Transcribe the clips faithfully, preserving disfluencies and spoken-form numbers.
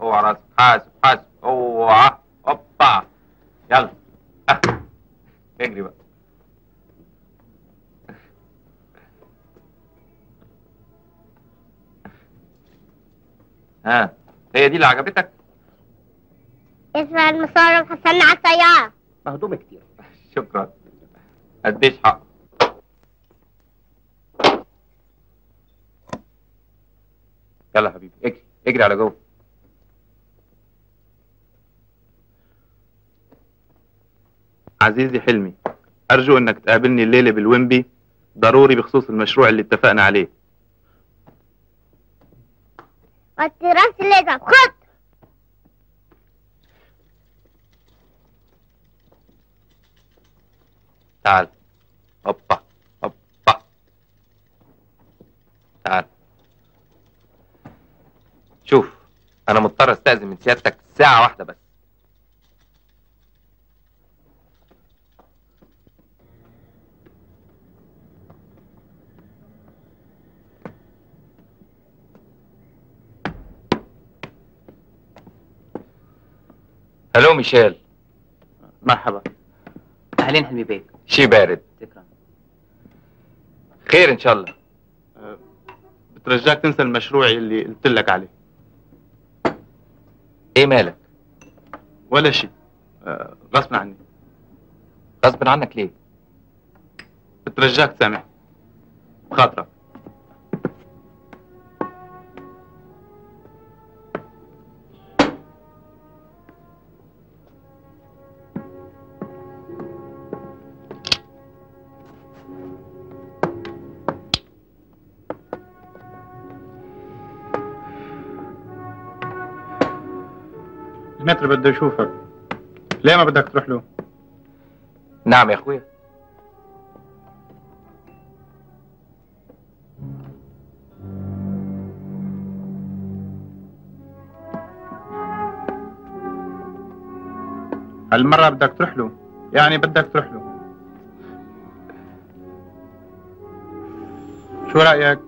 اوعى راسك، حاسب حاسب، اوعى، اوبا، يلا اجري بقى. ها هي دي اللي عجبتك؟ اسمع المصرف حصلنا على السيارة مهضومة كتير. شكرا. قديش حق؟ يلا حبيبي اجري اجري على جوه. عزيزي حلمي، أرجو أنك تقابلني الليلة بالويمبي، ضروري بخصوص المشروع اللي اتفقنا عليه. وطي راس الليزة، خد! تعال، هوبا، هوبا، تعال. شوف، أنا مضطر أستأذن من سيادتك ساعة واحدة بس. الو ميشيل. مرحبا. اهلين حلمي بيك. شي بارد. شكرا. خير ان شاء الله. أه بترجاك تنسى المشروع اللي قلت لك عليه. ايه مالك؟ ولا شي. أه غصب عني. غصب عنك ليه؟ بترجاك تسامحني. بخاطرك. المتر بده يشوفك. ليه ما بدك تروح له؟ نعم يا اخويا. هالمرة بدك تروح له، يعني بدك تروح له. شو رأيك؟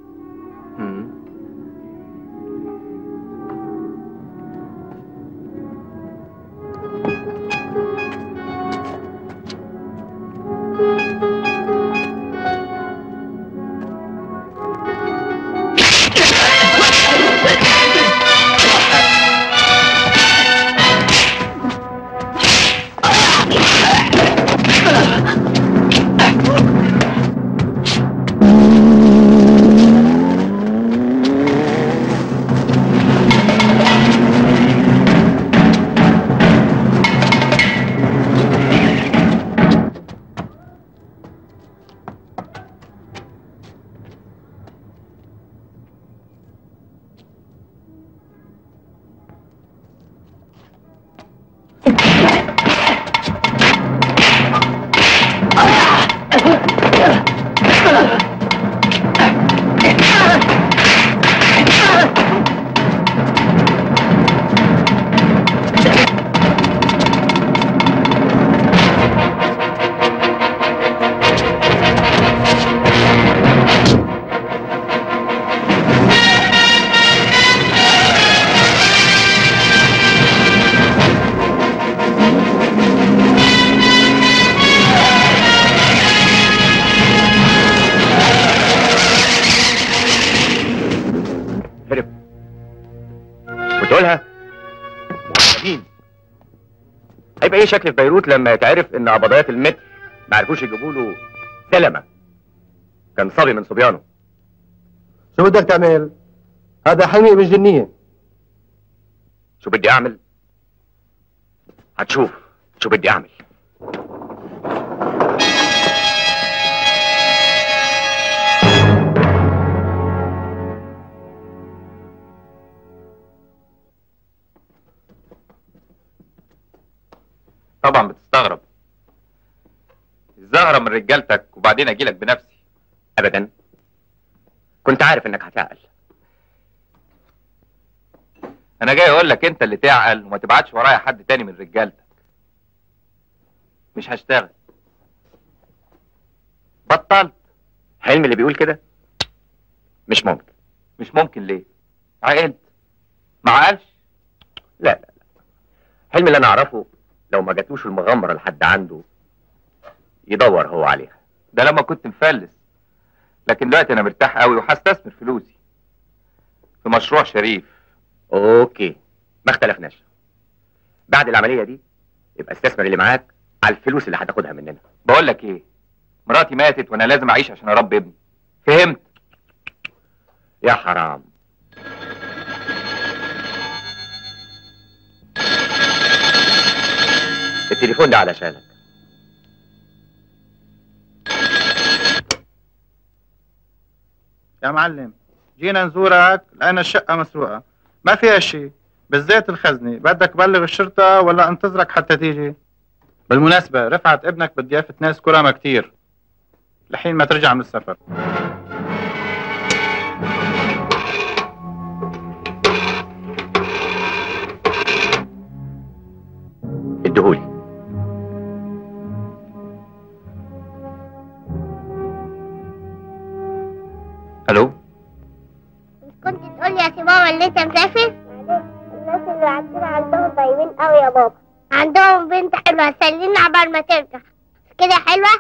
ايه شكل في بيروت لما يتعرف ان عبضيات المتر ما عرفوش يجيبوا له سلمه؟ كان صبي من صبيانه. شو بدك تعمل؟ هذا حلمي مش جنيه. شو بدي اعمل؟ هتشوف شو بدي اعمل. طبعا بتستغرب. الزهرة من رجالتك وبعدين اجيلك بنفسي. ابدا، كنت عارف انك هتعقل. انا جاي اقول لك انت اللي تعقل وما تبعتش ورايا حد تاني من رجالتك. مش هشتغل. بطلت. حلمي اللي بيقول كده؟ مش ممكن. مش ممكن ليه؟ عقلت. ما عقلش. لا لا لا، حلمي اللي انا اعرفه لو ما جاتوش المغامره لحد عنده يدور هو عليها. ده لما كنت مفلس، لكن دلوقتي انا مرتاح قوي وهستثمر فلوسي في مشروع شريف. اوكي، ما اختلفناش. بعد العمليه دي يبقى استثمر اللي معاك على الفلوس اللي هتاخدها مننا. بقول لك ايه، مراتي ماتت وانا لازم اعيش عشان اربي ابني. فهمت؟ يا حرام. التليفون ده علشانك. يا معلم، جينا نزورك لأن الشقة مسروقة، ما فيها شيء بالذات الخزنة. بدك بلغ الشرطة ولا انتظرك حتى تيجي؟ بالمناسبة رفعت ابنك بالضيافة ناس كرامة كتير لحين ما ترجع من السفر. ادهولي. الو، كنت تقول لي يا سي بابا اللي انت مسافر؟ معلش، الناس اللي عندنا عندهم طيبين قوي يا بابا، عندهم بنت حلوه سلينا عبال ما ترجع كده حلوه.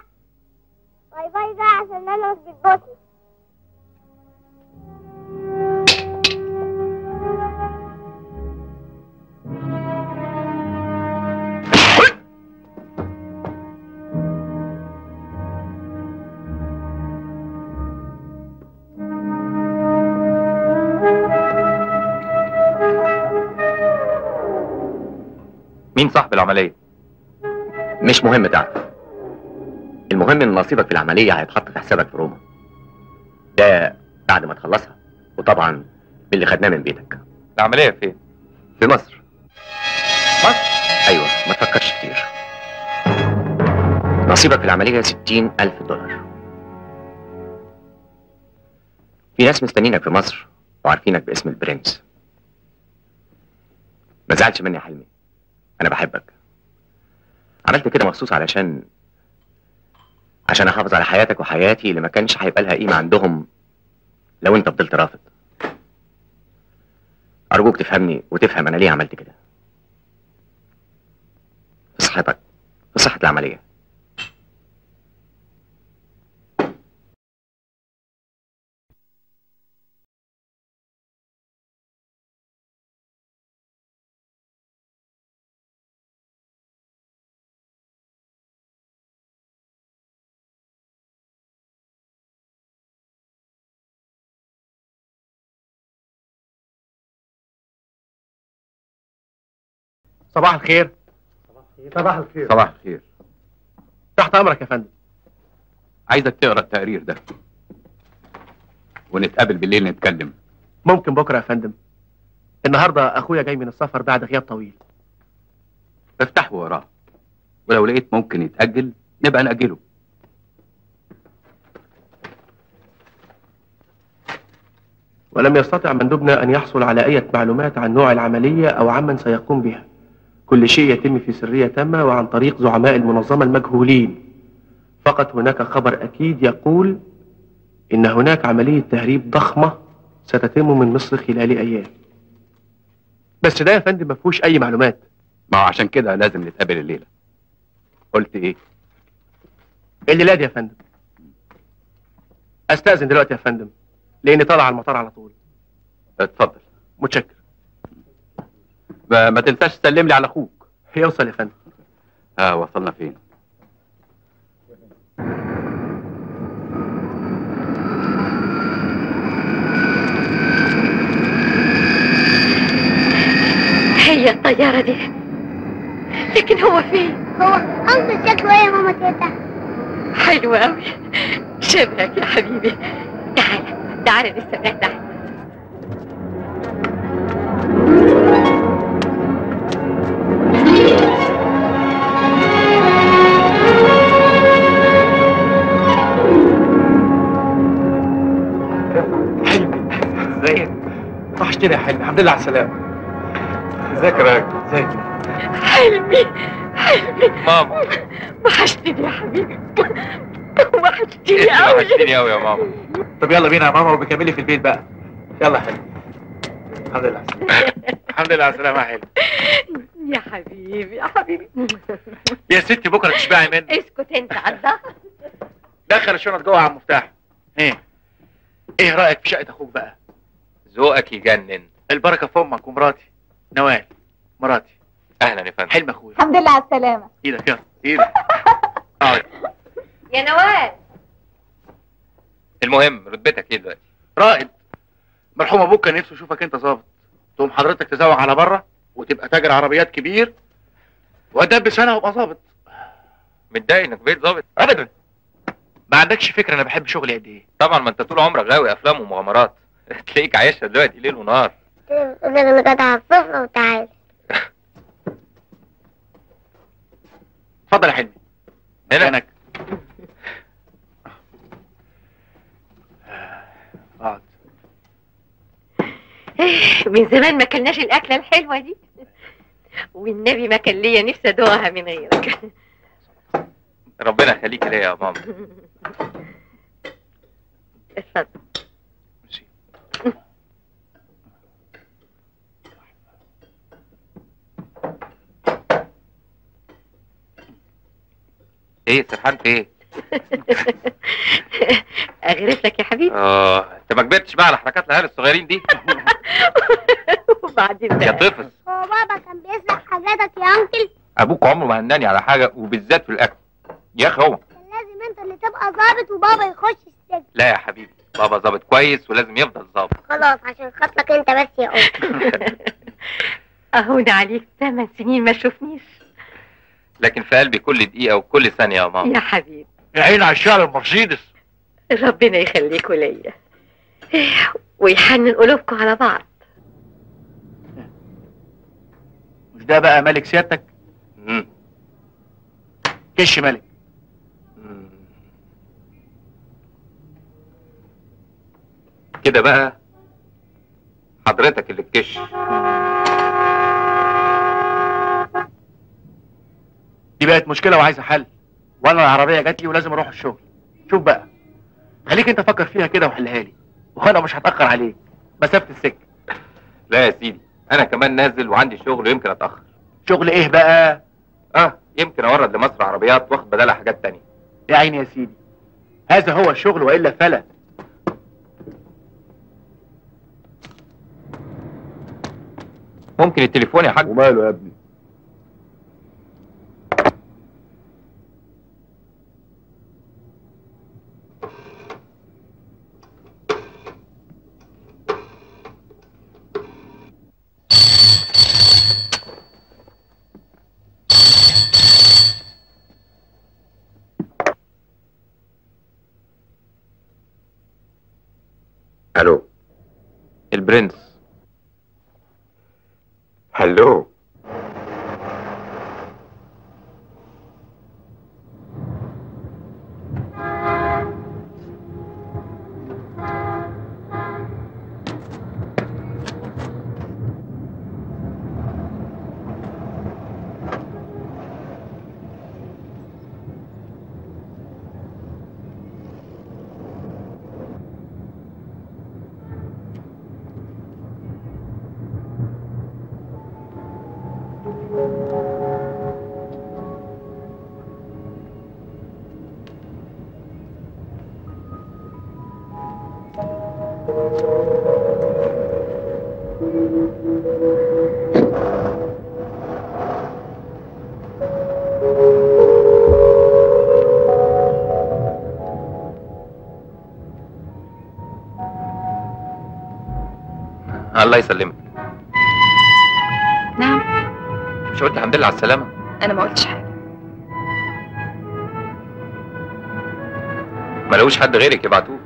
باي باي بقى عشان انا مش بتبوسني. مين صاحب العملية؟ مش مهم تعرف، المهم ان نصيبك في العملية هيتحط في حسابك في روما، ده بعد ما تخلصها، وطبعا باللي خدناه من بيتك. العملية فين؟ في مصر. مصر؟ ايوه، ما تفكرش كتير، نصيبك في العملية ستين ألف دولار. في ناس مستنينك في مصر وعارفينك باسم البرنس. ما زعلش مني يا حلمي، أنا بحبك. عملت كده مخصوص علشان عشان أحافظ على حياتك وحياتي اللي ما كانش هيبقى لها قيمة عندهم لو أنت فضلت رافض. أرجوك تفهمني وتفهم أنا ليه عملت كده. في صحتك، في صحة العملية. صباح الخير. صباح الخير. صباح الخير. صباح الخير. تحت امرك يا فندم. عايزك تقرا التقرير ده ونتقابل بالليل نتكلم. ممكن بكره يا فندم، النهارده اخويا جاي من السفر بعد غياب طويل. افتحه وراه، ولو لقيت ممكن يتاجل نبقى ناجله. ولم يستطع مندوبنا ان يحصل على اي معلومات عن نوع العمليه او عمن سيقوم بها. كل شيء يتم في سرية تامة وعن طريق زعماء المنظمة المجهولين. فقط هناك خبر أكيد يقول إن هناك عملية تهريب ضخمة ستتم من مصر خلال أيام. بس ده يا فندم ما فيهوش أي معلومات. ما هو عشان كده لازم نتقابل الليلة. قلت إيه؟ الليلة دي يا فندم. أستأذن دلوقتي يا فندم، لأني طالع على المطار على طول. اتفضل. متشكر. ما تنساش تسلم لي على اخوك. هيوصل يا فندم. اه، وصلنا فين؟ هي الطيارة دي، لكن هو فين؟ هو انظر شكله ايه يا ماما تيتا؟ حلو قوي، شبهك يا حبيبي. تعال تعال لسه تحت. كده يا حلمي، الحمد لله على السلامة. ازيك يا راجل؟ ازيك حلمي؟ حلمي ماما، وحشتني يا حبيبي، وحشتني قوي، وحشتني قوي يا ماما. طب يلا بينا يا ماما، وبكملي في البيت بقى. يلا يا حلمي. الحمد لله على السلامة. الحمد لله على السلامة يا حلمي. يا حبيبي يا حبيبي يا ستي بكره تشبعي مني. اسكت انت عالضغط. دخل الشنط جوه يا عم مفتاح. ايه ايه رايك في شقه اخوك بقى؟ ذوقك يجنن. البركه في امك ومراتي نوال. مراتي اهلا يا فندم. حلم اخويا. الحمد لله على السلامه. ايدك يلا ايدك. اقعد يا نوال. المهم رتبتك ايه دلوقتي؟ رائد. مرحوم ابوك كان نفسه يشوفك انت ظابط، تقوم حضرتك تزوج على بره وتبقى تاجر عربيات كبير وادبس انا وابقى ظابط. متضايق انك بقيت ظابط؟ ابدا. ما عندكش فكره انا بحب شغلي قد ايه؟ طبعا ما انت طول عمرك غاوي افلام ومغامرات. تلاقيك عايشها دلوقتي ليل ونهار. انا كنت هتصفى وتعالى. اتفضل يا حلمي. هناك. اقعد. من زمان ما كلناش الاكله الحلوه دي. والنبي ما كان ليا نفسي ادوقها من غيرك. ربنا يخليك ليا يا ماما. اتفضل. ماشي. ايه سرحان في ايه؟ اغرف لك يا حبيبي. اه انت ما كبرتش بقى على حركات العيال الصغيرين دي. وبعدين بقى يا طفل. هو بابا كان بيسرق حاجاتك يا انكل؟ ابوك عمره ما هناني على حاجه وبالذات في الاكل. يا اخي هو كان لازم انت اللي تبقى ظابط وبابا يخش السجن. لا يا حبيبي بابا ظابط كويس ولازم يفضل ظابط. خلاص عشان خاطرك انت بس يا ام. اهون عليك ثمان سنين ما شوفنيش. لكن في قلبي كل دقيقه وكل ثانيه يا ماما. يا حبيبي يا عيني على الشعر المرسيدس. ربنا يخليكوا ليا ويحنن قلوبكوا على بعض. مش ده بقى ملك سيادتك؟ امم كش ملك. مم. كده بقى حضرتك اللي تكش. دي بقت مشكله وعايزه حل، وانا العربيه جات لي ولازم اروح الشغل. شوف بقى خليك انت فكر فيها كده وحلها لي، وخانقه مش هتاخر عليك مسافه السكه. لا يا سيدي انا كمان نازل وعندي شغل ويمكن اتاخر. شغل ايه بقى؟ اه يمكن اورد لمصر عربيات واخد بدلها حاجات تانية. يا عيني يا سيدي هذا هو الشغل والا فلا. ممكن التليفون يا حاج؟ وماله يا ابني؟ الو. البرنس. هلو. الله يسلمك. نعم. مش قلت الحمد لله على السلامة؟ أنا ما قلتش حاجة. ما لقوش حد غيرك يبعتوه.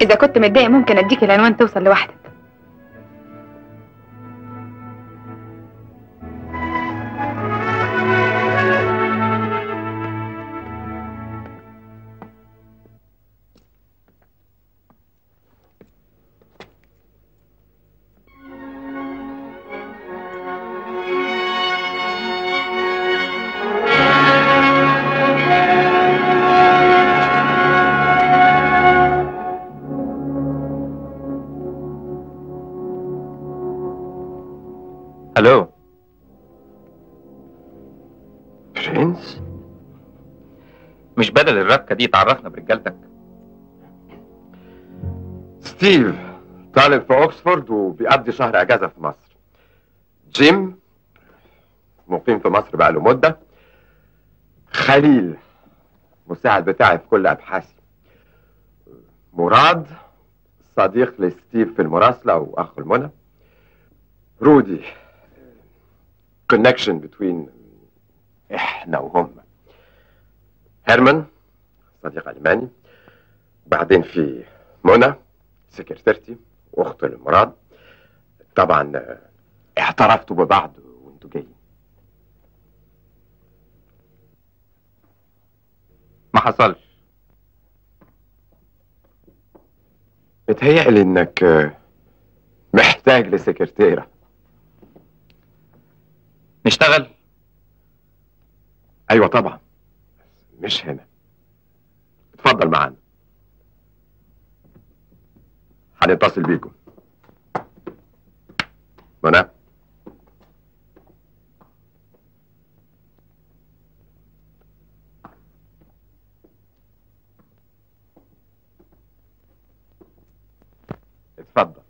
إذا كنت متضايق ممكن أديك العنوان توصل لوحدك. الو برنس، مش بدل الركه دي تعرفنا برجالتك؟ ستيف طالب في اوكسفورد وبيقضي شهر اجازه في مصر. جيم مقيم في مصر بقاله مده. خليل مساعد بتاعي في كل ابحاثي. مراد صديق لستيف في المراسله واخو المنى. رودي كونكشن بتوين احنا وهم. هيرمان صديق الماني. بعدين في منى سكرتيرتي واخت المراد. طبعا اعترفتوا ببعض وانتوا جايين. ما حصلش. متهيألي انك محتاج لسكرتيرة. نشتغل؟ ايوه طبعا، مش هنا. اتفضل معانا، هنتصل بيكم. منى اتفضل.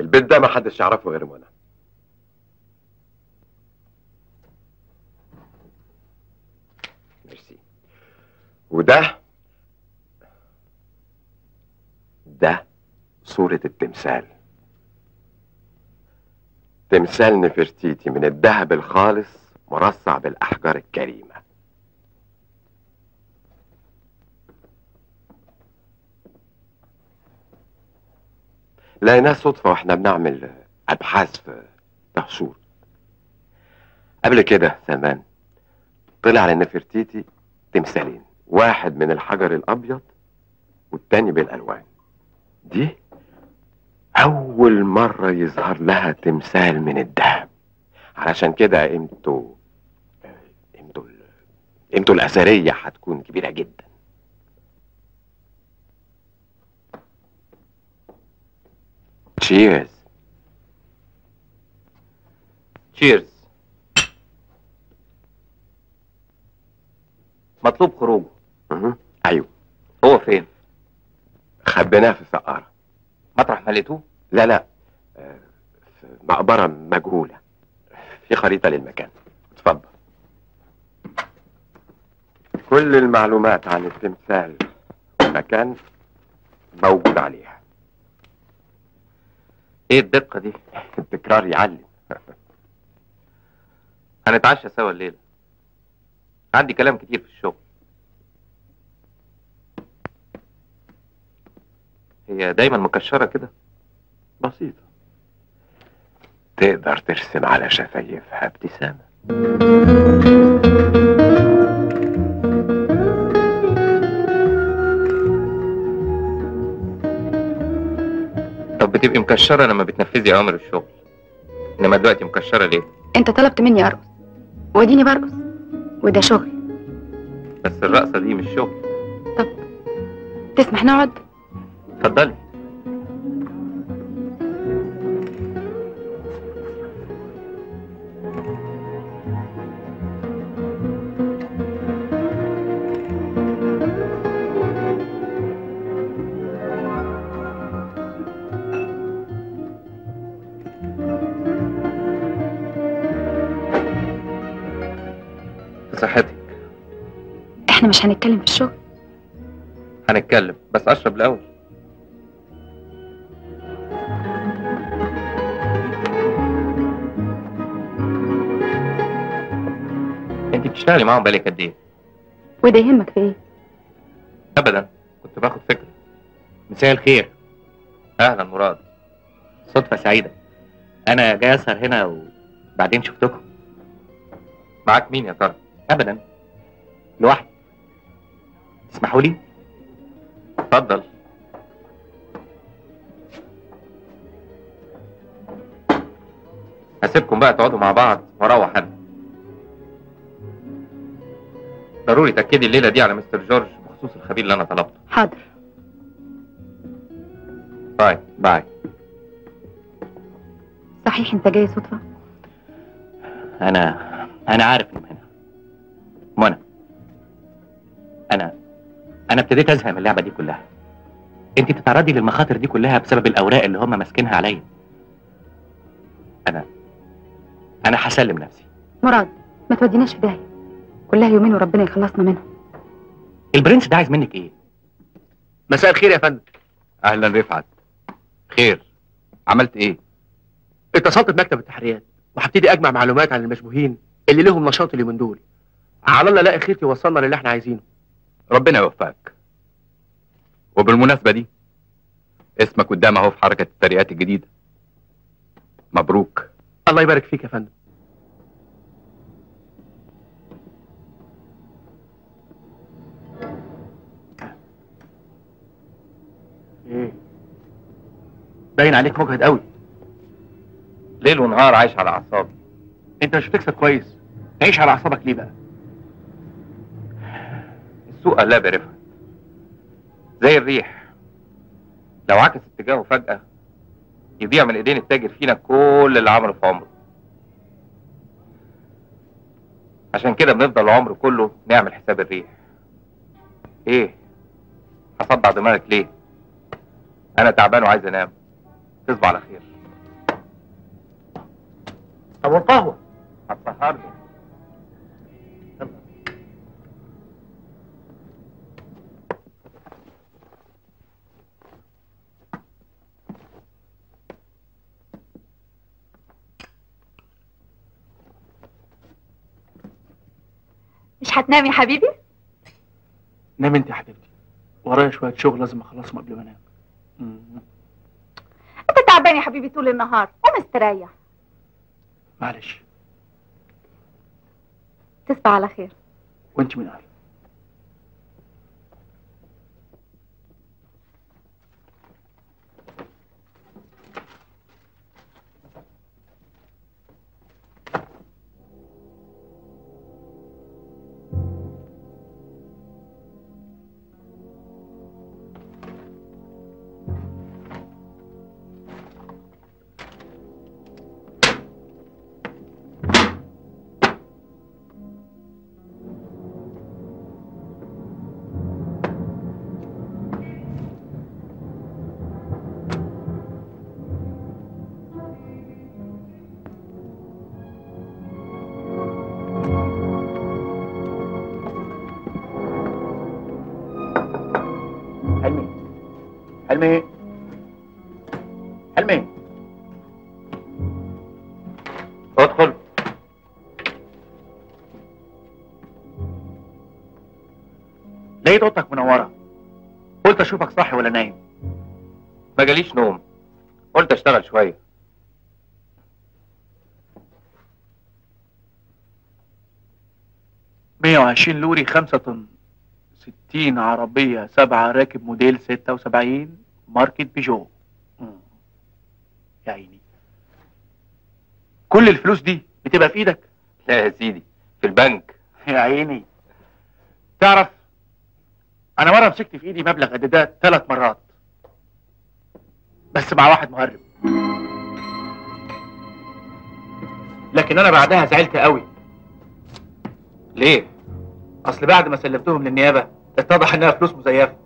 البيت ده ما حدش يعرفه غير منى. ميرسي. وده ده صورة التمثال، تمثال نفرتيتي من الذهب الخالص مرصع بالأحجار الكريمة. لقيناه صدفة واحنا بنعمل أبحاث في دهشور. قبل كده زمان طلع على نفرتيتي تمثالين، واحد من الحجر الأبيض والتاني بالألوان. دي أول مرة يظهر لها تمثال من الذهب، علشان كده قيمته قيمته قيمته الأثرية هتكون كبيرة جدا. تشيرز. تشيرز. مطلوب خروجه. اها ايوه. هو فين؟ خبيناه في سقارة. مطرح ما لقيتوه؟ لا لا، في مقبرة مجهولة. في خريطة للمكان. اتفضل. كل المعلومات عن التمثال والمكان موجود عليها. ايه الدقة دي؟ التكرار يعلم. هنتعشى سوا الليلة، عندي كلام كتير في الشغل. هي دايما مكشرة كده؟ بسيطة، تقدر ترسم على شفايفها ابتسامة. بتبقي مكشرة لما بتنفذي اوامر الشغل، انما دلوقتي مكشرة ليه؟ انت طلبت مني ارقص واديني برقص، وده شغل. بس الرقصة دي مش شغل. طب تسمح نقعد؟ اتفضلي. صحتك. احنا مش هنتكلم في الشغل. هنتكلم، بس اشرب الاول. انت بتشتغلي معاهم بقالك قد ايه؟ وده يهمك في ايه؟ ابدا، كنت باخد فكره. مساء الخير. اهلا مراد، صدفه سعيده. انا جاي اسهر هنا وبعدين شفتكم. معاك مين يا ترى؟ ابدا، لوحدي. اسمحوا لي. اتفضل. هسيبكم بقى تقعدوا مع بعض واروح انا. ضروري تأكدي الليلة دي على مستر جورج بخصوص الخبير اللي أنا طلبته. حاضر. باي باي. صحيح أنت جاي صدفة؟ أنا أنا عارف إنه هنا. منى أنا أنا ابتديت أزهق من اللعبة دي كلها. أنت بتتعرضي للمخاطر دي كلها بسبب الأوراق اللي هم ماسكينها عليا. أنا أنا هسلم نفسي. مراد ما توديناش في داهية. كلها يومين وربنا يخلصنا منها. البرنس ده عايز منك ايه؟ مساء الخير يا فندم. اهلا رفعت. خير؟ عملت ايه؟ اتصلت بمكتب التحريات وهبتدي اجمع معلومات عن المشبوهين اللي لهم نشاط اليومين دول. على الله الاقي خيط يوصلنا للي احنا عايزينه. ربنا يوفقك. وبالمناسبه دي اسمك قدام اهو في حركه الترقيات الجديده. مبروك. الله يبارك فيك يا فندم. ايه؟ باين عليك مجهد قوي. ليل ونهار عايش على اعصابي. انت مش بتكسب كويس، تعيش على اعصابك ليه بقى؟ السوق قلاب يا رفعت زي الريح، لو عكس اتجاهه فجأة يضيع من ايدين التاجر فينا كل اللي عمله في عمره. عشان كده بنفضل العمر كله نعمل حساب الريح. ايه؟ هصدع دماغك ليه؟ أنا تعبان وعايز أنام. تصبح على خير. طب والقهوة؟ هتسهرني. مش هتنام يا حبيبي؟ نام أنت يا حبيبتي. ورايا شوية شغل لازم أخلصهم قبل ما أنام. انت تعبان يا حبيبي طول النهار، قوم استريح. معلش. تصبح على خير. وانت من اهلك. حلمي حلمي ادخل. لقيت اوضتك منوره، قلت اشوفك صاحي ولا نايم. ما جاليش نوم، قلت اشتغل شويه. مية وعشرين لوري، خمسة طن، ستين عربية، سبعة راكب موديل ستة وسبعين ماركة بيجو. مم. يا عيني، كل الفلوس دي بتبقى في ايدك؟ لا يا سيدي، في البنك. يا عيني، تعرف انا مرة مسكت في ايدي مبلغ قد ده ثلاث مرات، بس مع واحد مهرب، لكن انا بعدها زعلت قوي. ليه؟ اصل بعد ما سلمتهم للنيابة اتضح انها فلوس مزيفه.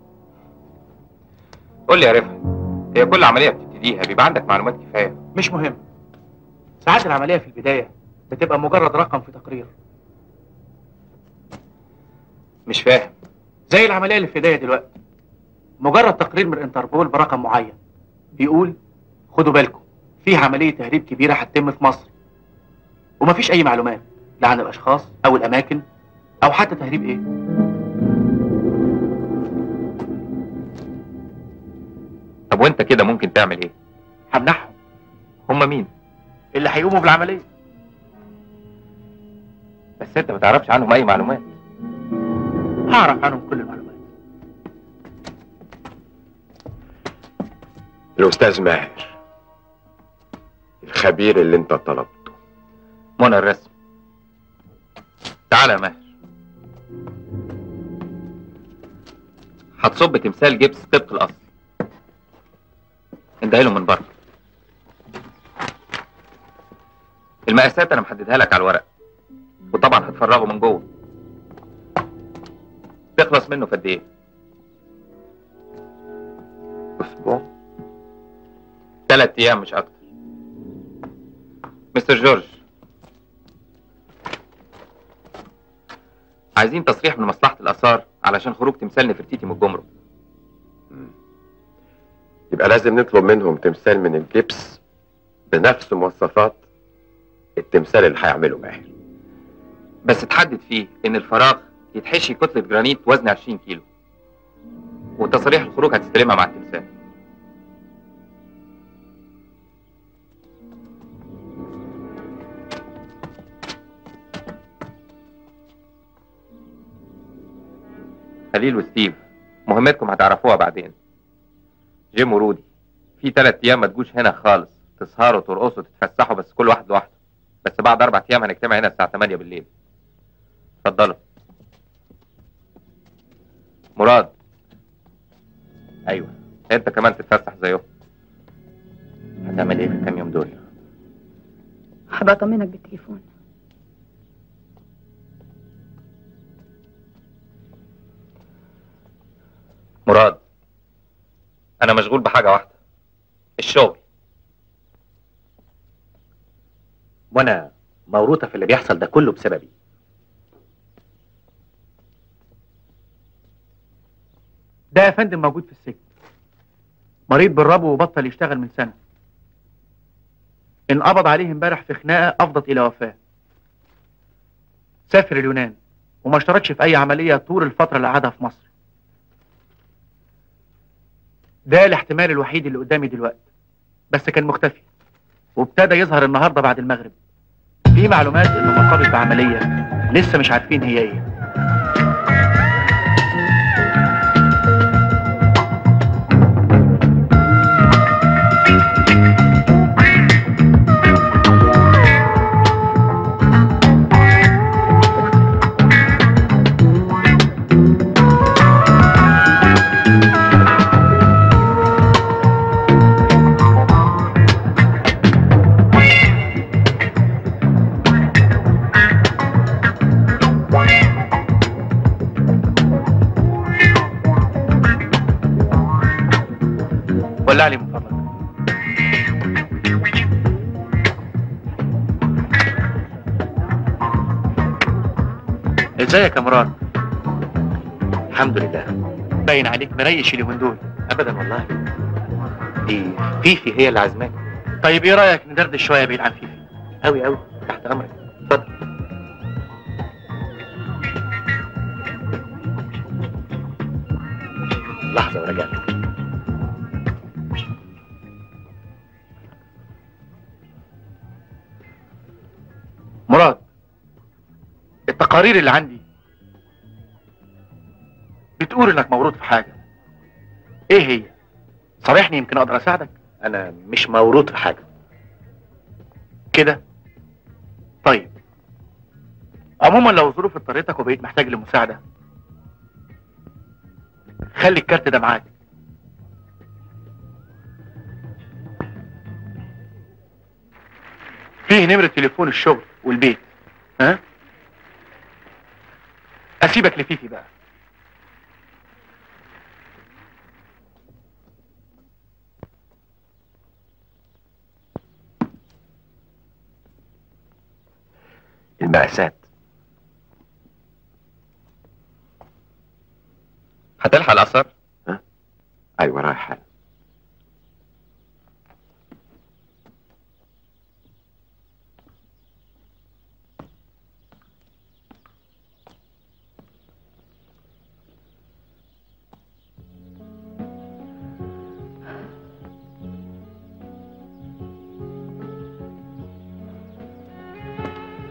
قول لي يا رفعت، هي كل عمليه بتبتديها بيبقى عندك معلومات كفايه؟ مش مهم، ساعات العمليه في البدايه بتبقى مجرد رقم في تقرير. مش فاهم. زي العمليه اللي في البدايه دلوقتي، مجرد تقرير من انتربول برقم معين بيقول خدوا بالكم في عمليه تهريب كبيره هتتم في مصر، ومفيش اي معلومات لا عن الاشخاص او الاماكن او حتى تهريب ايه. طب وانت كده ممكن تعمل ايه؟ همنحهم. هم مين؟ اللي هيقوموا بالعمليه. بس انت ما تعرفش عنهم اي معلومات. هعرف عنهم كل المعلومات. الاستاذ ماهر الخبير اللي انت طلبته. منى الرسم. تعالى يا ماهر. هتصب تمثال جبس طبق الأصل. انتهي له من بره. المقاسات أنا محددها لك على الورق، وطبعا هتفرغه من جوه. تخلص منه في قد إيه؟ أسبوع. تلات أيام مش أكتر. مستر جورج، عايزين تصريح من مصلحة الآثار علشان خروج تمثال نفرتيتي من الجمرك. يبقى لازم نطلب منهم تمثال من الجبس بنفس مواصفات التمثال اللي هيعمله ماهر. بس تحدد فيه إن الفراغ يتحشي كتلة جرانيت وزن عشرين كيلو. وتصاريح الخروج هتستلمها مع التمثال. خليل وستيف، مهمتكم هتعرفوها بعدين. جيم ورودي، في ثلاث ايام ما تجوش هنا خالص، تسهروا ترقصوا تتفسحوا بس كل واحد لوحده. بس بعد اربع ايام هنجتمع هنا الساعه تمانية بالليل. اتفضلوا. مراد، ايوه انت كمان تتفسح زيهم. هتعمل ايه في الكام يوم دول؟ هبقى اطمنك بالتليفون. مراد، أنا مشغول بحاجة واحدة، الشغل. وأنا موروثة في اللي بيحصل ده كله بسببي. ده يا فندم موجود في السجن، مريض بالربو وبطل يشتغل من سنة. انقبض عليه امبارح في خناقة أفضت إلى وفاة. سافر اليونان وما اشتركش في أي عملية طول الفترة اللي قعدها في مصر. ده الاحتمال الوحيد اللي قدامي دلوقتي، بس كان مختفي وابتدى يظهر النهارده بعد المغرب. في معلومات انه مرتبط بعمليه لسه مش عارفين هي ايه. ازيك يا مراد؟ الحمد لله. باين عليك مريش اليومين دول. ابدا والله، دي فيفي هي اللي عازماك. طيب ايه رايك ندردش شويه بعيد عن فيفي؟ قوي قوي، تحت امرك. اتفضل. لحظه وراجع لك. مراد، التقارير اللي عندي بتقول انك مورود في حاجه. ايه هي؟ صارحني يمكن اقدر اساعدك. انا مش مورود في حاجه كده. طيب عموما لو ظروف اضطريتك وبقيت محتاج لمساعده، خلي الكارت ده معاك. فيه نمره تليفون الشغل والبيت. ها؟ اسيبك لفيفي بقى. المقاسات هتلحق الأثر؟ ها؟ أيوة رايح.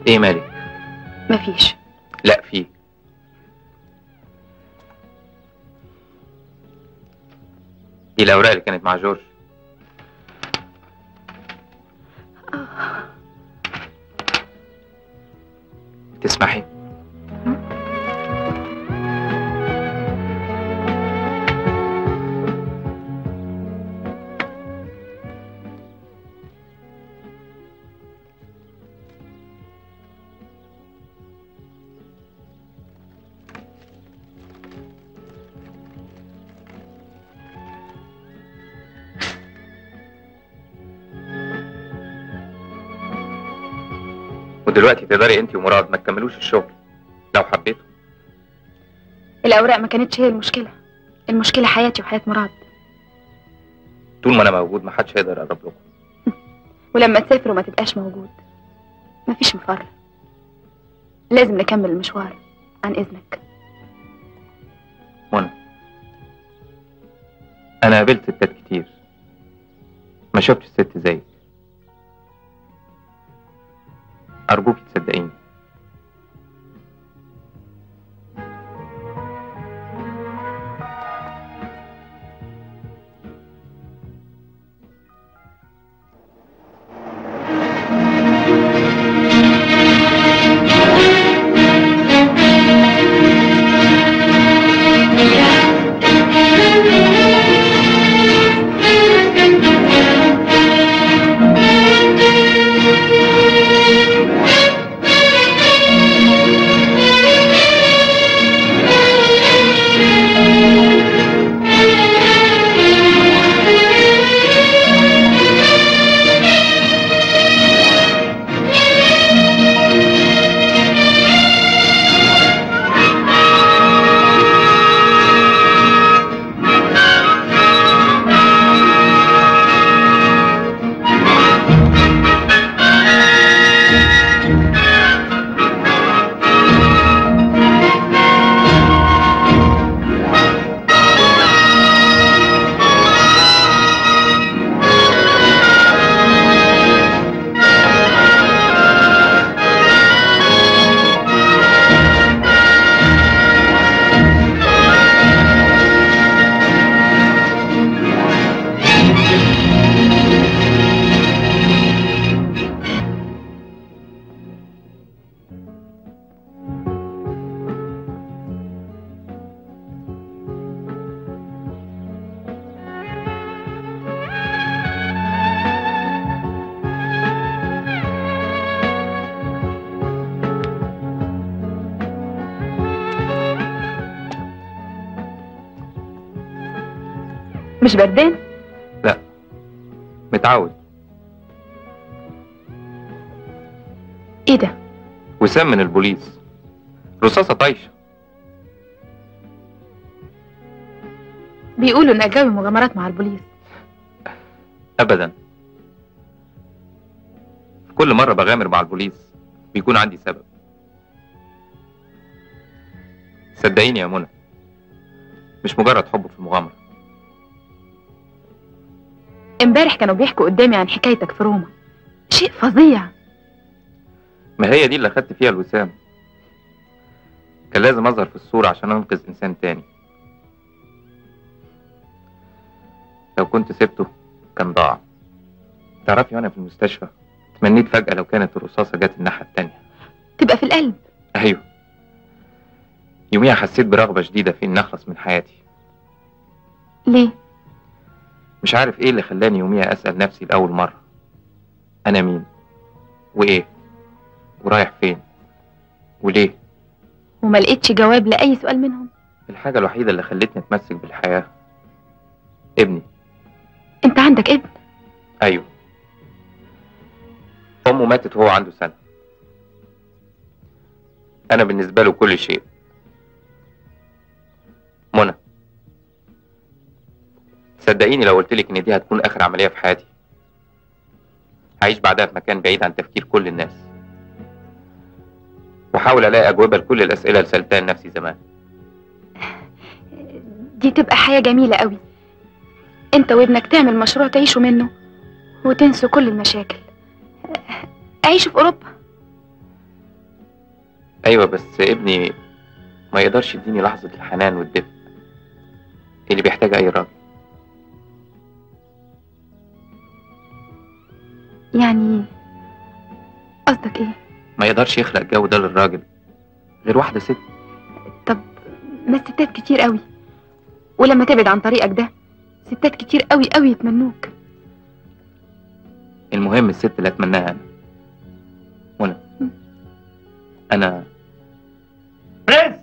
ايه مالك؟ مفيش. لا في. دي الاوراق اللي كانت مع جورج. أوه. تسمحي؟ ودلوقتي تقدري انت ومراد ما تكملوش الشغل لو حبيتوا. الاوراق ما كانتش هي المشكله، المشكله حياتي وحياه مراد. طول ما انا موجود ما حدش هيقدر يقرب لكم. ولما تسافروا ما تبقاش موجود، مفيش مفر. لازم نكمل المشوار. عن اذنك منى، انا قابلت ستات كتير ما شفتش ست زيك. أرجوك تصدقيني. مش بردان؟ لا متعود. ايه ده؟ وسام من البوليس، رصاصة طايشة. بيقولوا ان اجاوي مغامرات مع البوليس. ابدا، كل مرة بغامر مع البوليس بيكون عندي سبب. صدقيني يا منى، مش مجرد حب في المغامرة. امبارح كانوا بيحكوا قدامي عن حكايتك في روما، شيء فظيع. ما هي دي اللي اخدت فيها الوسام. كان لازم اظهر في الصورة عشان انقذ انسان تاني. لو كنت سبته كان ضاع. تعرفي وانا في المستشفى تمنيت فجأة لو كانت الرصاصة جت الناحية التانية تبقى في القلب. ايوه، يوميها حسيت برغبة شديدة في ان اخلص من حياتي. ليه؟ مش عارف ايه اللي خلاني يوميها اسأل نفسي لأول مرة، أنا مين؟ وإيه؟ ورايح فين؟ وليه؟ وما لقيتش جواب لأي سؤال منهم؟ الحاجة الوحيدة اللي خلتني أتمسك بالحياة ابني. أنت عندك ابن؟ أيوه، أمه ماتت وهو عنده سنة. أنا بالنسبة له كل شيء. منى، صدقيني لو قلت لك ان دي هتكون اخر عمليه في حياتي، هعيش بعدها في مكان بعيد عن تفكير كل الناس، واحاول الاقي اجوبه لكل الاسئله اللي سالتها لنفسي زمان. دي تبقى حياه جميله قوي، انت وابنك تعمل مشروع تعيشوا منه وتنسوا كل المشاكل. اعيشوا في اوروبا. ايوه، بس ابني ما يقدرش يديني لحظه الحنان والدفء اللي بيحتاجها اي راجل. يعني قصدك ايه؟ ما يقدرش يخلق الجو ده للراجل غير واحده ست. طب ما الستات كتير قوي، ولما تبعد عن طريقك ده ستات كتير قوي قوي يتمنوك. المهم الست اللي اتمناها انا. منى، انا برنس.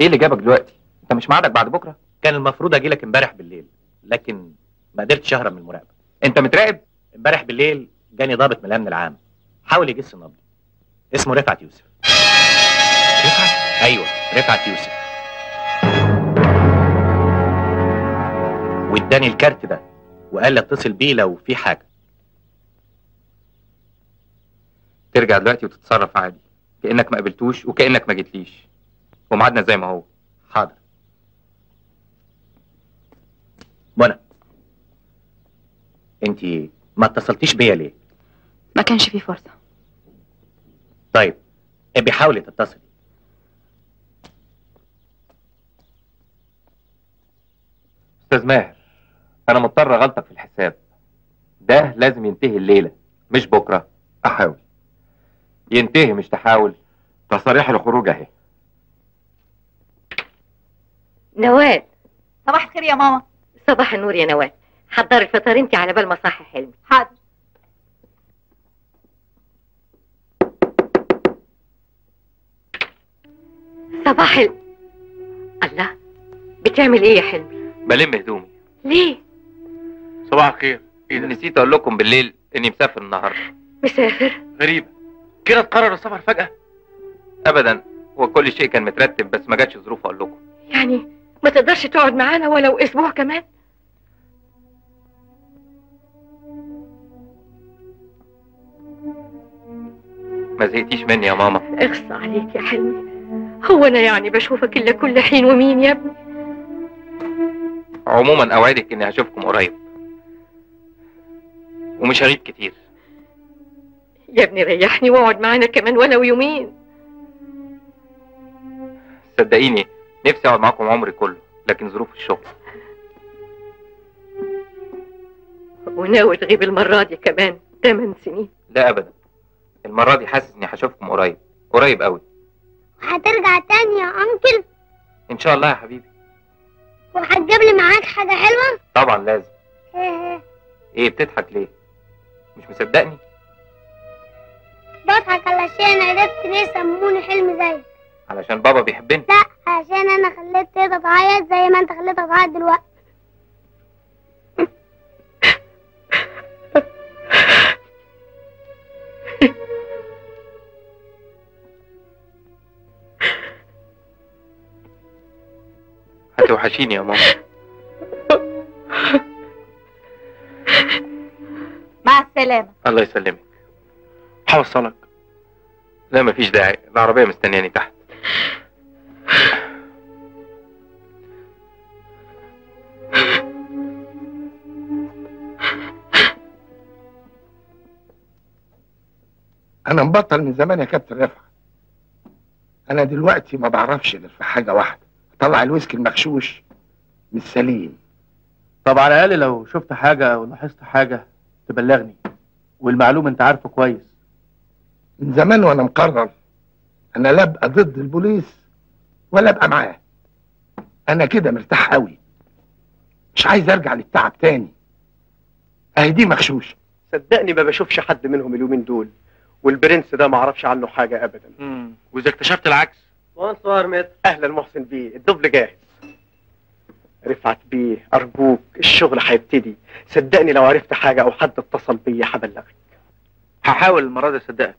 ايه اللي جابك دلوقتي؟ انت مش ميعادك بعد بكره؟ كان المفروض اجيلك امبارح بالليل لكن ما قدرتش اهرب من المراقبه. انت متراقب؟ امبارح بالليل جاني ضابط من الامن العام حاول يجس نبضي، اسمه رفعت يوسف. رفعت؟ ايوه رفعت يوسف. واداني الكارت ده وقال لي اتصل بيه لو في حاجه. ترجع دلوقتي وتتصرف عادي كانك ما قابلتوش وكانك ما جيتليش، وميعادنا زي ما هو. حاضر. منى، انتي ما اتصلتيش بيا ليه؟ ما كانش في فرصه. طيب ابقي حاولي تتصلي. استاذ ماهر، انا مضطر اغلطك في الحساب ده، لازم ينتهي الليله مش بكره. احاول ينتهي مش تحاول. تصريح الخروج اهي. نوال، صباح الخير يا ماما. صباح النور يا نوال. حضري الفطار انتي على بال ما صحي حلمي. حاضر. صباح ال... الله، بتعمل ايه يا حلمي؟ بلم هدومي. ليه؟ صباح الخير. إذا نسيت اقول لكم بالليل اني مسافر النهارده. مسافر؟ غريبة كده، اتقرر السفر فجأة؟ ابدا، هو كل شيء كان مترتب بس ما جاتش ظروف اقول لكم. يعني ما تقدرش تقعد معانا ولو اسبوع كمان؟ ما زهقتيش مني يا ماما؟ اغص عليك يا حلمي، هو انا يعني بشوفك الا كل حين ومين يا ابني؟ عموما اوعدك اني هشوفكم قريب ومش هغيب كتير. يا ابني ريحني واقعد معانا كمان ولو يومين. صدقيني نفسي اقعد معاكم عمري كله، لكن ظروف الشغل. وناوي تغيب المره دي كمان ثمان سنين؟ لا ابدا، المره دي حاسس اني هشوفكم قريب قريب قوي. هترجع تاني يا انكل؟ ان شاء الله يا حبيبي. وهتجيب لي معاك حاجه حلوه؟ طبعا لازم. ايه بتضحك ليه؟ مش مصدقني؟ بضحك علشان عرفت ليه سموني حلم زيك. علشان بابا بيحبني؟ لا، عشان انا خليت تيتا تعيط زي ما انت خليتها تعيط دلوقتي. هتوحشيني يا ماما. مع السلامة. الله يسلمك. هوصلك. لا مفيش داعي، العربية مستنياني تحت. أنا مبطل من زمان يا كابتن رفعت. أنا دلوقتي ما بعرفش غير في حاجة واحدة، أطلع الويسكي المغشوش من السليم. طب على الأقل لو شفت حاجة أو لاحظت حاجة تبلغني، والمعلومة أنت عارفه كويس. من زمان وأنا مقرر أنا لا أبقى ضد البوليس ولا أبقى معاه. أنا كده مرتاح أوي، مش عايز أرجع للتعب تاني. أهي دي مغشوش. صدقني ما بشوفش حد منهم اليومين دول، والبرنس ده ما اعرفش عنه حاجه ابدا. امم واذا اكتشفت العكس؟ وانصار متر. اهلا محسن بيه، الدبل جاهز. رفعت بيه ارجوك، الشغل هيبتدي. صدقني لو عرفت حاجه او حد اتصل بيا هبلغك. هحاول المره دي اصدقك،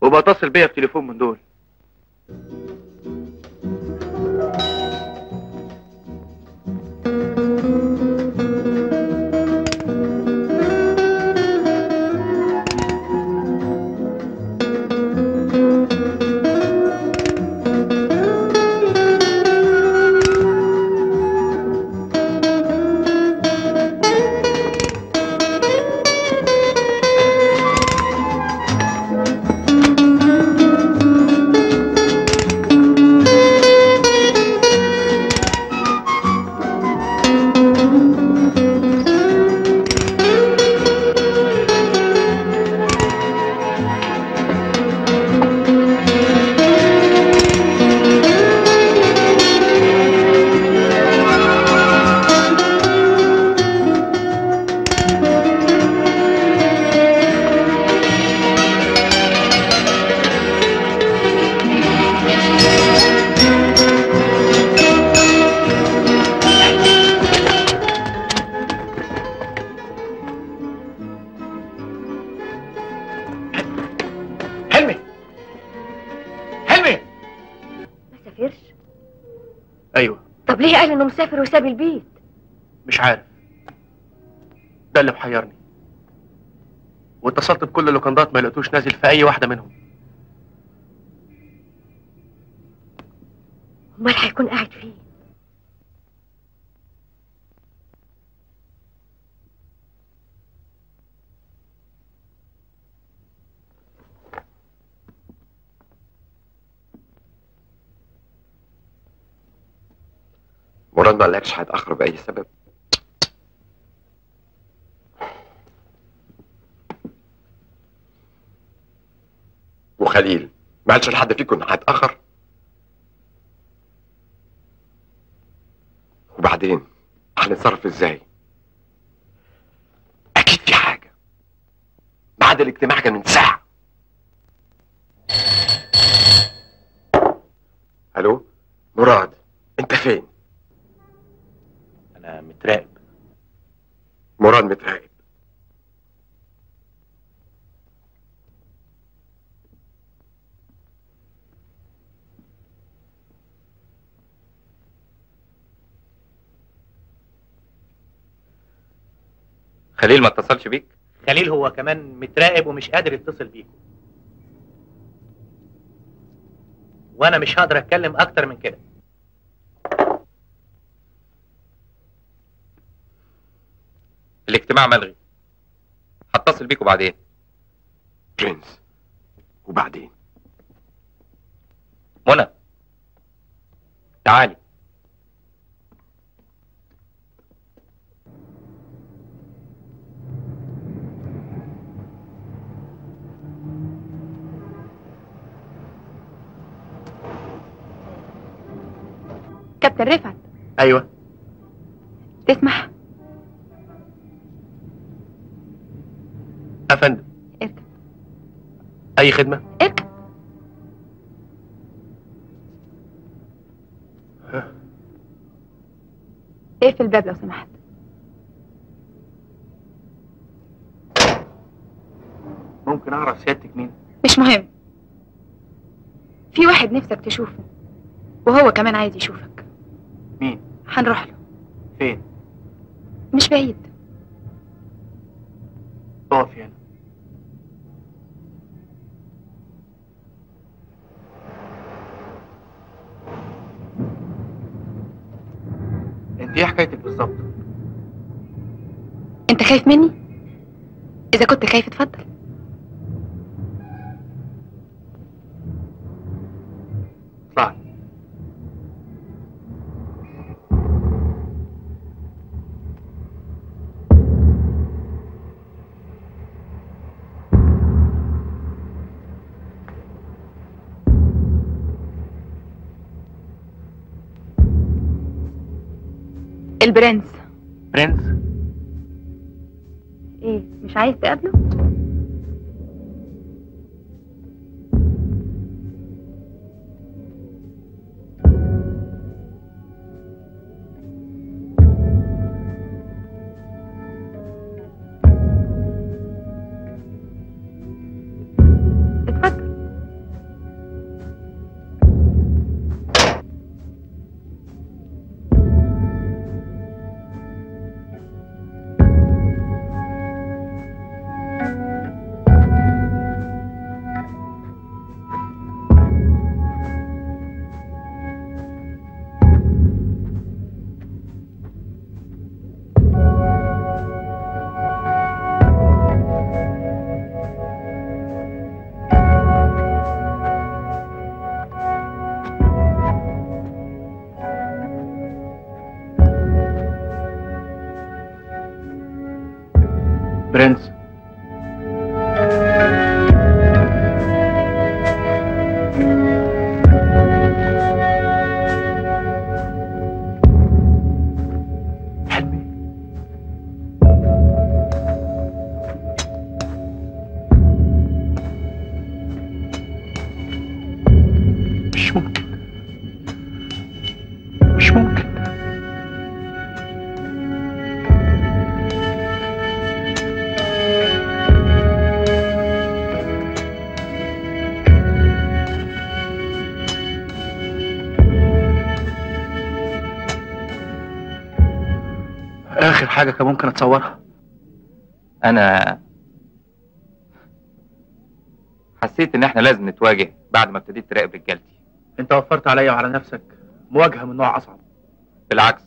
وابقى اتصل بيا بتليفون من دول. طب ليه قال انه مسافر وساب البيت؟ مش عارف، ده اللي محيرني. واتصلت بكل اللوكندات ما لقيتوش نازل في اي واحده منهم. امال هيكون قاعد فين؟ مراد ما قالكش هيتأخر بأي سبب؟ وخليل ما قالش لحد فيكم إنه هيتأخر؟ وبعدين هنتصرف إزاي؟ أكيد في حاجة. بعد الاجتماع كان من ساعة. ألو؟ مراد أنت فين؟ أنا متراقب. مراد متراقب؟ خليل ما اتصلش بيك؟ خليل هو كمان متراقب ومش قادر يتصل بيك، وأنا مش هقدر أتكلم أكتر من كده. الاجتماع ملغي، هتصل بيكوا بعدين. برنس وبعدين؟ منى تعالي. كابتن رفعت. ايوه. تسمح؟ يا فندم اركب. أي خدمة؟ اركب. اقفل الباب لو سمحت. ممكن أعرف سيادتك مين؟ مش مهم. في واحد نفسك تشوفه وهو كمان عايز يشوفك. مين؟ هنروح له. فين؟ مش بعيد. اقفي هنا. ايه حكايتك بالظبط؟ انت خايف مني؟ اذا كنت خايف اتفضل. اطلعي. البرنس. برنس؟ ايه مش عايز تقابله؟ آخر حاجة كان ممكن أتصورها. أنا حسيت إن إحنا لازم نتواجه بعد ما ابتديت تراقب رجالتي. أنت وفرت عليا وعلى نفسك مواجهة من نوع أصعب. بالعكس،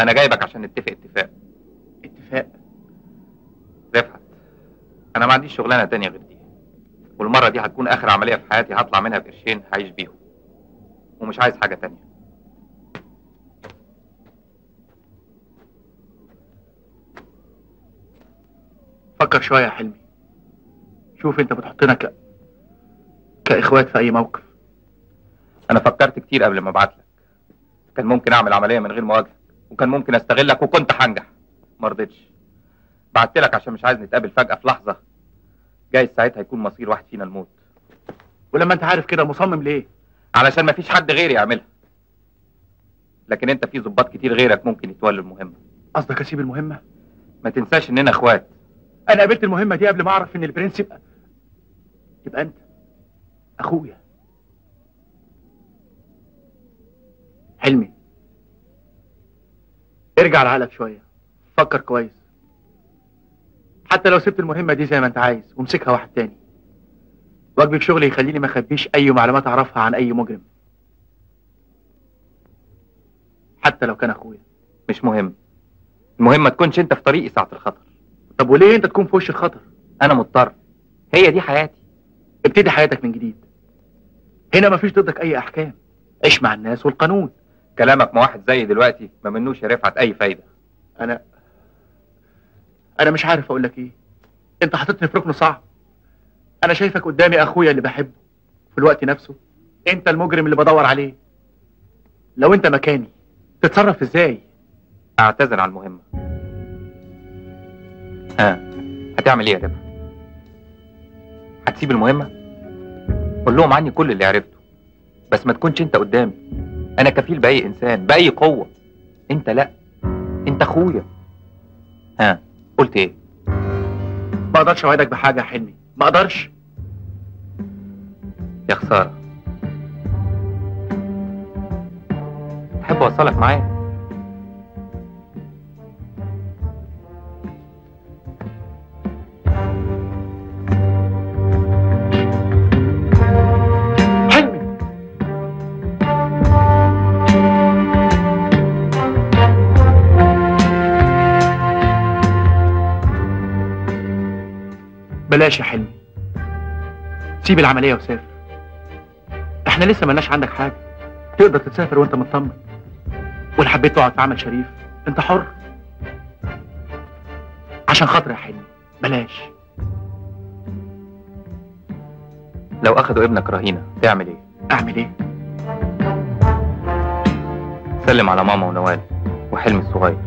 أنا جايبك عشان نتفق اتفاق. اتفاق؟ رفعت، أنا ما عنديش شغلانة تانية غير دي، والمرة دي هتكون آخر عملية في حياتي هطلع منها بقرشين هعيش بيهم، ومش عايز حاجة تانية. فكر شوية يا حلمي، شوف انت بتحطنا ك... كإخوات في أي موقف. أنا فكرت كتير قبل ما أبعتلك، كان ممكن أعمل عملية من غير مواجهة، وكان ممكن أستغلك وكنت هنجح، مرضتش. بعتلك عشان مش عايز نتقابل فجأة في لحظة، جايز ساعتها يكون مصير واحد فينا الموت. ولما أنت عارف كده مصمم ليه؟ علشان مفيش حد غيري يعملها. لكن أنت في ضباط كتير غيرك ممكن يتولوا المهمة. قصدك أسيب المهمة؟ ما تنساش إننا إخوات. أنا قابلت المهمة دي قبل ما أعرف إن البرنس يبقى يبقى أنت أخويا. حلمي، ارجع لعقلك شوية، فكر كويس. حتى لو سبت المهمة دي زي ما أنت عايز ومسكها واحد تاني، واجبي في شغلي يخليني ما أخبيش أي معلومات أعرفها عن أي مجرم، حتى لو كان أخويا. مش مهم، المهم ما تكونش أنت في طريقي ساعة الخطر. طب وليه انت تكون في وش الخطر؟ انا مضطر، هي دي حياتي. ابتدي حياتك من جديد، هنا مفيش ضدك اي احكام، عيش مع الناس والقانون. كلامك مع واحد زي دلوقتي ما منوش يا رفعت اي فايده. انا انا مش عارف اقول لك ايه، انت حاططني في ركن صعب. انا شايفك قدامي اخويا اللي بحبه، في الوقت نفسه انت المجرم اللي بدور عليه. لو انت مكاني تتصرف ازاي؟ اعتذر عن المهمه. ها هتعمل ايه يا ربا؟ هتسيب المهمة؟ قول لهم عني كل اللي عرفته، بس ما تكونش انت قدامي. انا كفيل باي انسان باي قوة، انت لا، انت اخويا. ها قلت ايه؟ ما اقدرش اوعدك بحاجة يا حلمي، ما اقدرش. يا خسارة، تحب اوصلك معايا؟ بلاش يا حلمي، سيب العملية وسافر. احنا لسه ملناش عندك حاجة، تقدر تسافر وانت مطمن، ولو حبيت تقعد في عمل شريف انت حر. عشان خاطر يا حلمي بلاش. لو اخدوا ابنك رهينة تعمل ايه؟ اعمل ايه؟ سلم على ماما ونوال وحلمي الصغير.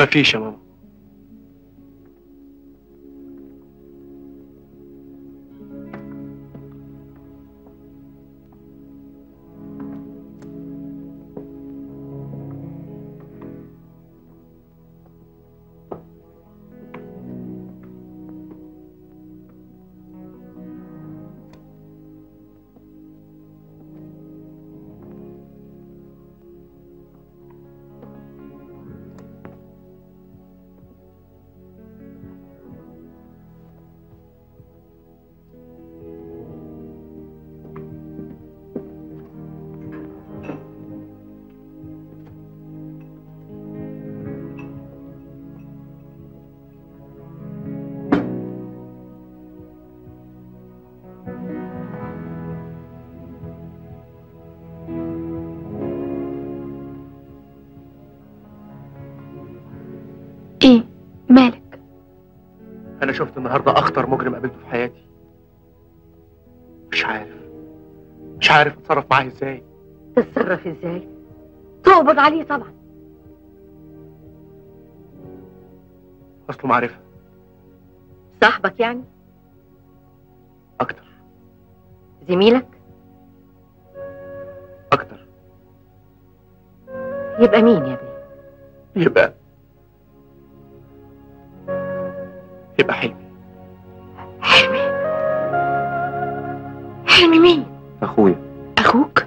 مفيش يا ماما. أنا شفت النهاردة أخطر مجرم قابلته في حياتي. مش عارف مش عارف أتصرف معاه إزاي. تتصرف إزاي؟ تقبض عليه طبعا. أصله معرفة. صاحبك يعني؟ أكتر. زميلك؟ أكتر. يبقى مين يا ابني؟ يبقى يبقى حلمي. حلمي؟ حلمي مين؟ أخويا. أخوك؟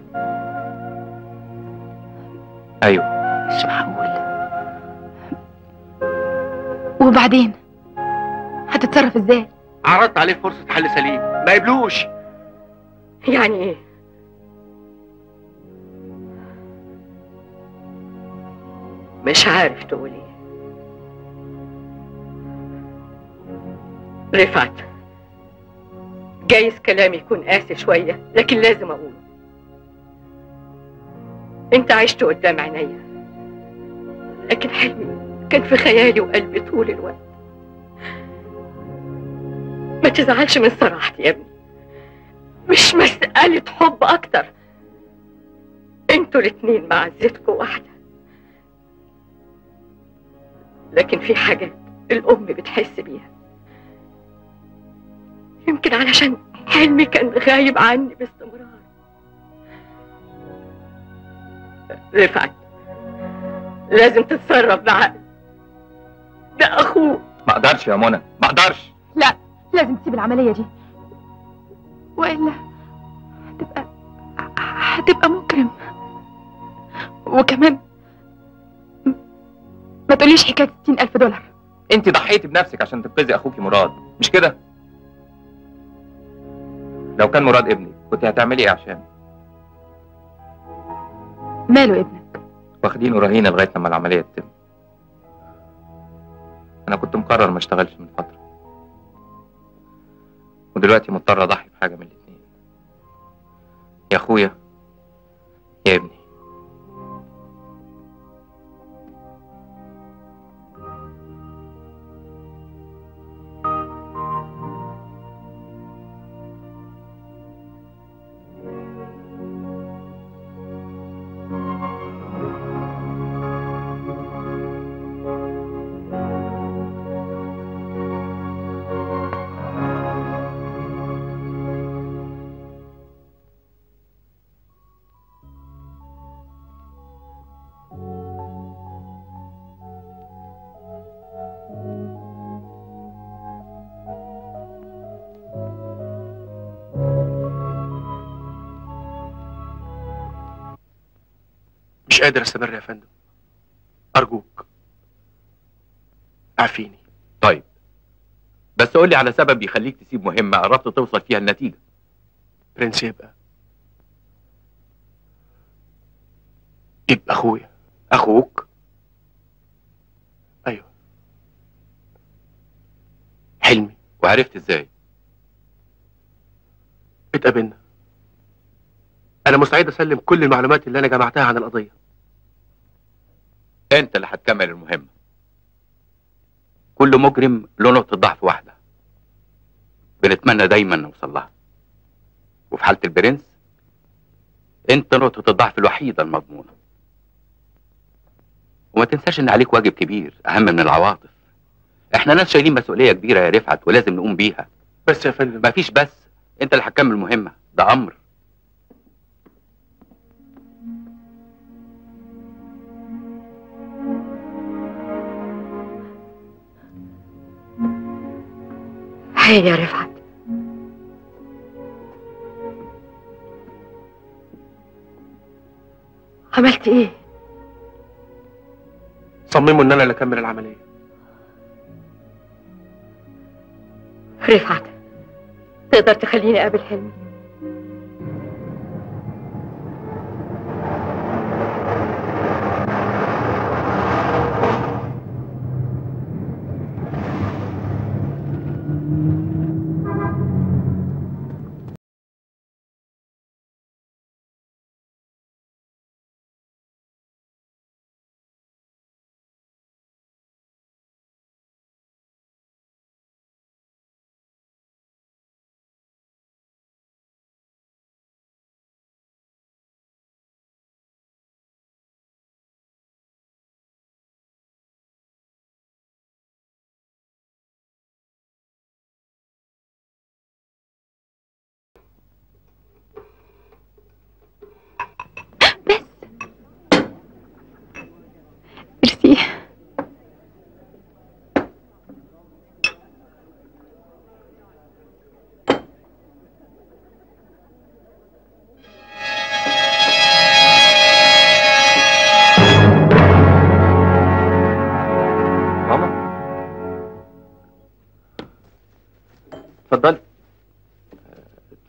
أيوه. مش معقول. وبعدين؟ هتتصرف إزاي؟ عرضت عليه فرصة حل سليم، ما يبلوش. يعني إيه؟ مش عارف تقول إيه. رفعت، جايز كلامي يكون قاسي شوية لكن لازم أقوله. أنت عشت قدام عينيا، لكن حلمي كان في خيالي وقلبي طول الوقت. ما تزعلش من صراحتي يا ابني، مش مسألة حب أكتر، أنتوا الاتنين معزتكوا واحدة، لكن في حاجات الأم بتحس بيها. يمكن علشان حلمي كان غايب عني باستمرار. رفعت، لازم تتصرف بعقل، ده اخوك. ما اقدرش يا منى، ما اقدرش. لا، لازم تسيب العمليه دي والا هتبقى هتبقى مجرم. وكمان ما تقوليش حكايه ستين ألف دولار. انت ضحيتي بنفسك عشان تنقذي اخوكي مراد، مش كده؟ لو كان مراد ابني كنت هتعملي ايه عشانه؟ ماله ابنك؟ واخدينه رهينه لغايه لما العمليه تتم. انا كنت مقرر ما اشتغلش من فتره، ودلوقتي مضطر اضحي بحاجه من الاثنين، يا اخويا يا ابني. مش قادر استمر يا فندم، أرجوك اعفيني. طيب، بس قول لي على سبب يخليك تسيب مهمة قربت توصل فيها النتيجة. برنس يبقى يبقى أخويا. أخوك؟ أيوه، حلمي. وعرفت إزاي؟ اتقابلنا. أنا مستعد أسلم كل المعلومات اللي أنا جمعتها عن القضية. انت اللي هتكمل المهمة. كل مجرم له نقطة ضعف واحدة، بنتمنى دايما نوصل لها، وفي حالة البرنس انت نقطة الضعف الوحيدة المضمونة. وما تنساش ان عليك واجب كبير اهم من العواطف. احنا ناس شايلين مسؤولية كبيرة يا رفعت ولازم نقوم بيها. بس يا فندم. مفيش بس، انت اللي هتكمل المهمة، ده امر. هي يا رفعت، عملت ايه؟ صمموا ان انا اللي اكمل العملية. رفعت، تقدر تخليني اقابل حلمي؟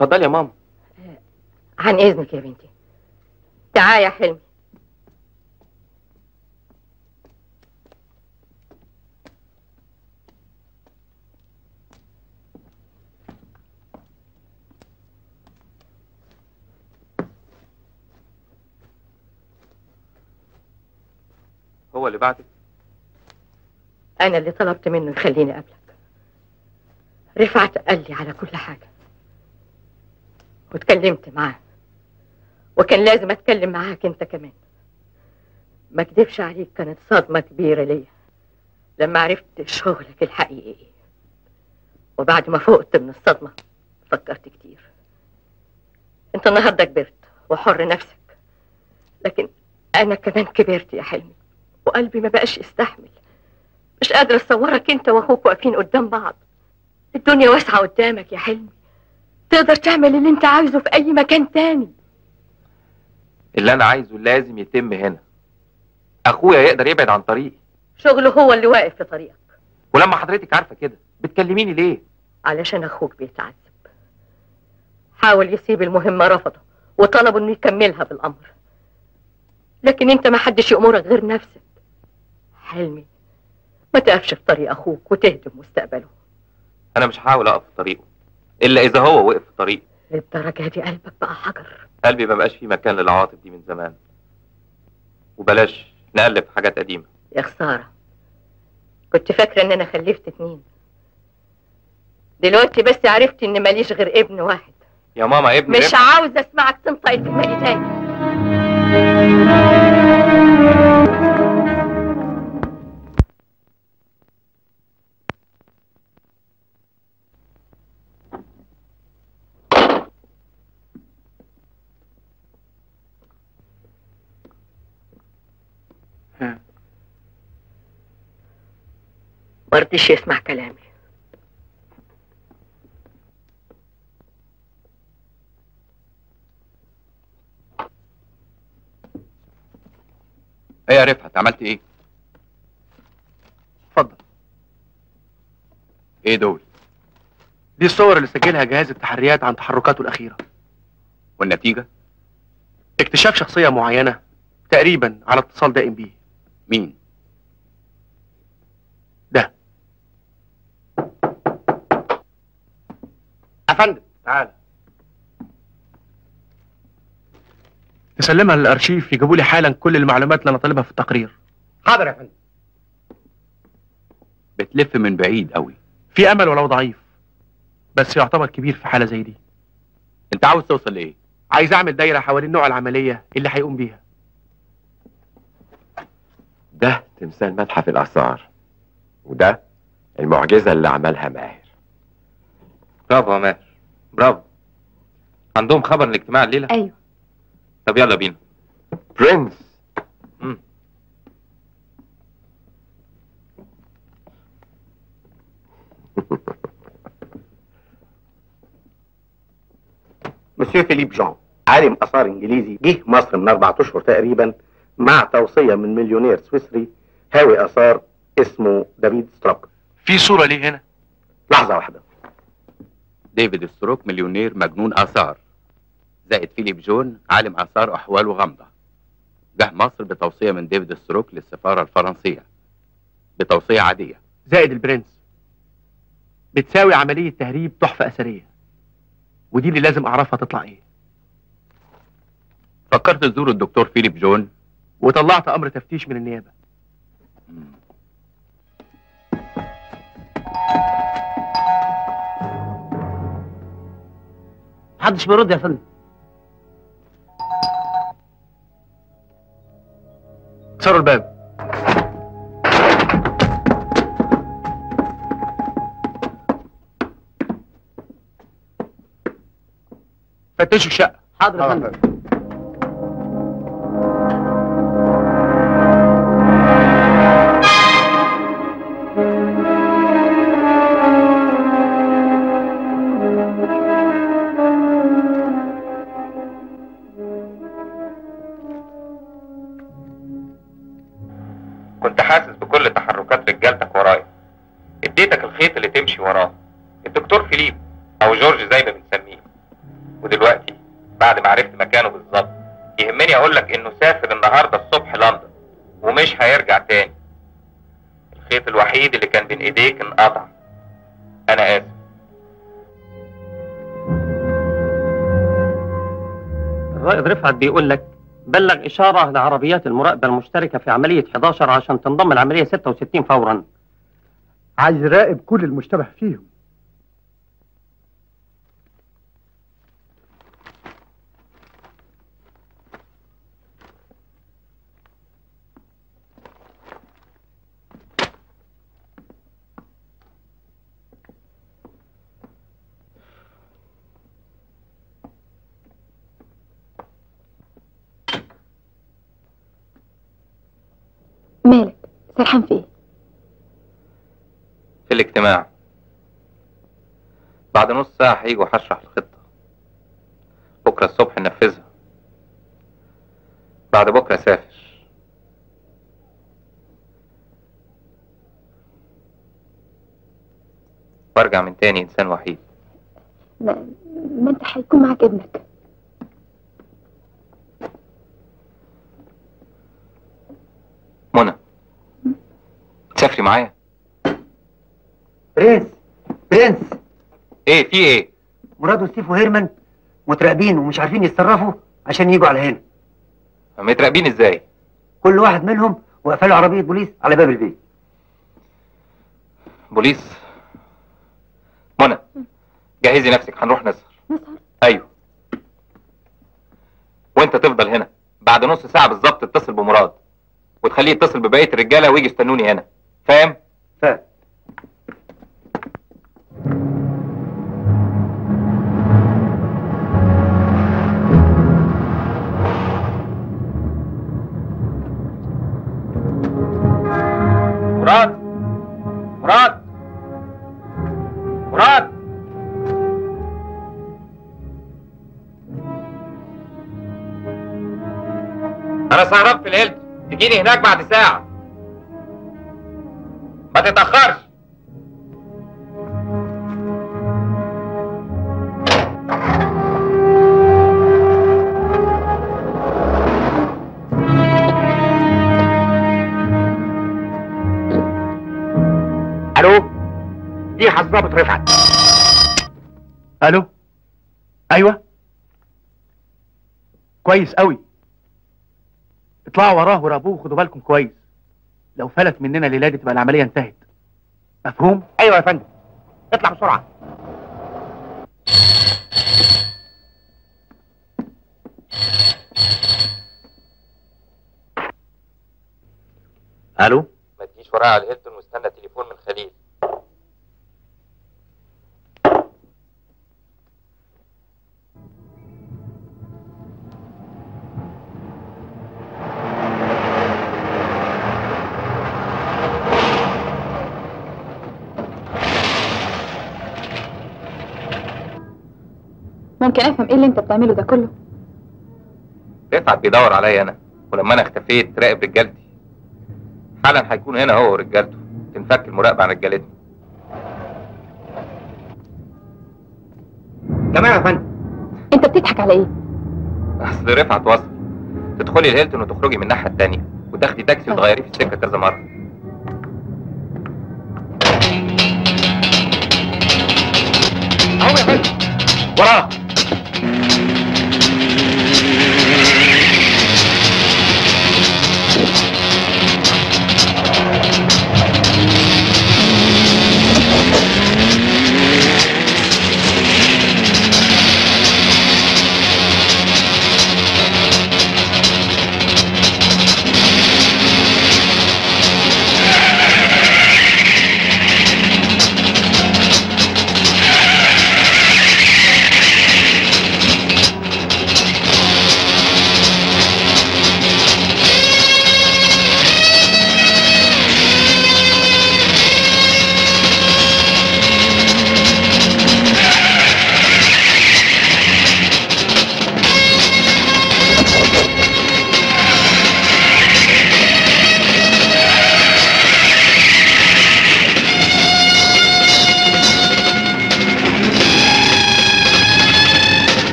اتفضلي يا ماما. عن اذنك يا بنتي. تعالي يا حلمي. هو اللي بعتك؟ أنا اللي طلبت منه يخليني قبلك. رفعت قال لي على كل حاجة، واتكلمت معاه، وكان لازم أتكلم معاك أنت كمان. ما أكدبش عليك، كانت صدمة كبيرة ليا لما عرفت شغلك الحقيقي. وبعد ما فقت من الصدمة فكرت كتير. أنت النهارده كبرت وحر نفسك، لكن أنا كمان كبرت يا حلمي، وقلبي ما بقاش يستحمل. مش قادرة أصورك أنت وأخوك واقفين قدام بعض. الدنيا واسعة قدامك يا حلمي، تقدر تعمل اللي أنت عايزه في أي مكان تاني. اللي أنا عايزه لازم يتم هنا. أخويا يقدر يبعد عن طريقي، شغله هو اللي واقف في طريقك. ولما حضرتك عارفة كده بتكلميني ليه؟ علشان أخوك بيتعذب. حاول يسيب المهمة رفضه، وطلبه إنه يكملها بالأمر. لكن أنت ما حدش يأمرك غير نفسك. حلمي ما تقفش في طريق أخوك وتهدم مستقبله. أنا مش هحاول أقف في طريقه إلا إذا هو وقف في طريقه. للدرجة دي قلبك بقى حجر؟ قلبي ما بقاش فيه مكان للعواطف دي من زمان. وبلاش نقلب في حاجات قديمة. يا خسارة، كنت فاكرة إن أنا خلفت اتنين. دلوقتي بس عرفت إن ماليش غير ابن واحد. يا ماما ابن مش ابن. عاوزة أسمعك تنطق الكلمة دي تاني. مرضيش يسمع كلامي. ايه يا رفعت، عملت ايه؟ اتفضل. ايه دول؟ دي الصور اللي سجلها جهاز التحريات عن تحركاته الأخيرة. والنتيجة؟ اكتشاف شخصية معينة تقريبا على اتصال دائم بيه. مين؟ ده افندم. تعالى تسلمها للارشيف يجيبوا لي حالا كل المعلومات اللي انا طالبها في التقرير. حاضر يا فندم. بتلف من بعيد قوي. في امل ولو ضعيف، بس يعتبر كبير في حاله زي دي. انت عاوز توصل لايه؟ عايز اعمل دايره حوالين نوع العمليه اللي هيقوم بيها. ده تمثال متحف الاثار، وده المعجزه اللي عملها ماهر. برافو يا ماهر، برافو. عندهم خبر الاجتماع الليله؟ ايوه. طب يلا بينا. برنس. امم مسيو فيليب جون، عالم اثار انجليزي، جه مصر من اربع اشهر تقريبا مع توصيه من مليونير سويسري هاوي اثار اسمه ديفيد ستروك. في صورة ليه هنا؟ لحظة واحدة. ديفيد ستروك مليونير مجنون آثار، زائد فيليب جون عالم آثار أحواله غامضة. جه مصر بتوصية من ديفيد ستروك للسفارة الفرنسية بتوصية عادية، زائد البرنس بتساوي عملية تهريب تحفة أثرية. ودي اللي لازم أعرفها تطلع إيه. فكرت تزور الدكتور فيليب جون؟ وطلعت أمر تفتيش من النيابة. مم. محدش بيرد يا فندم. كسروا الباب. فتشوا الشقة. حاضر يا فندم. وراه الدكتور فيليب او جورج زي ما بنسميه، بعد ما عرفت مكانه بالظبط. يهمني اقول لك انه سافر النهارده الصبح لندن ومش هيرجع تاني. الخيط الوحيد اللي كان بين ايديك انقطع. انا اسف. الرائد رفعت بيقول لك بلغ اشاره لعربيات المراقبه المشتركه في عمليه احد عشر عشان تنضم العمليه ستة وستين فورا. عايز يراقب كل المشتبه فيهم. مالك سرحان في ايه؟ في الاجتماع بعد نص ساعة هيجوا هشرح الخطة. بكرة الصبح ننفذها. بعد بكرة سافر. وارجع من تاني انسان وحيد. ما, ما انت هيكون معاك ابنك. منى تسافري معايا؟ برنس برنس ايه في ايه؟ مراد وستيف وهيرمان متراقبين ومش عارفين يتصرفوا عشان يجوا على هنا. متراقبين ازاي؟ كل واحد منهم وقفلوا عربيه بوليس على باب البيت. بوليس؟ منى جهزي نفسك هنروح نسهر. نسهر؟ ايوه. وانت تفضل هنا، بعد نص ساعه بالظبط اتصل بمراد وتخليه يتصل ببقيه الرجاله ويجي يستنوني هنا. فاهم؟ فاهم. مراد مراد مراد انا سهران في الهيلتون، تجيني هناك بعد ساعة. ما تتأخرش. الو، دي حضرتك رفعت. الو، ايوه، كويس قوي. اطلعوا وراه ورابوه وخدوا بالكم كويس. لو فلت مننا الليله دي تبقى العمليه انتهت. مفهوم؟ ايوه يا فندم. اطلع بسرعه. الو؟ ما تجيش ورايا على الهيلتون واستنى تليفون من خليل. ممكن افهم ايه اللي انت بتعمله ده كله؟ رفعت بيدور عليا انا، ولما انا اختفيت راقب رجالتي. حالا هيكون هنا هو ورجالته، تنفك المراقبه عن رجالتنا. تمام يا فندم. انت بتضحك على ايه؟ اصل رفعت وصل. تدخلي الهيلتون وتخرجي من الناحيه الثانيه، وتاخدي تاكسي وتغيريه في السكه كذا مره. اهو يا فندم، وراه.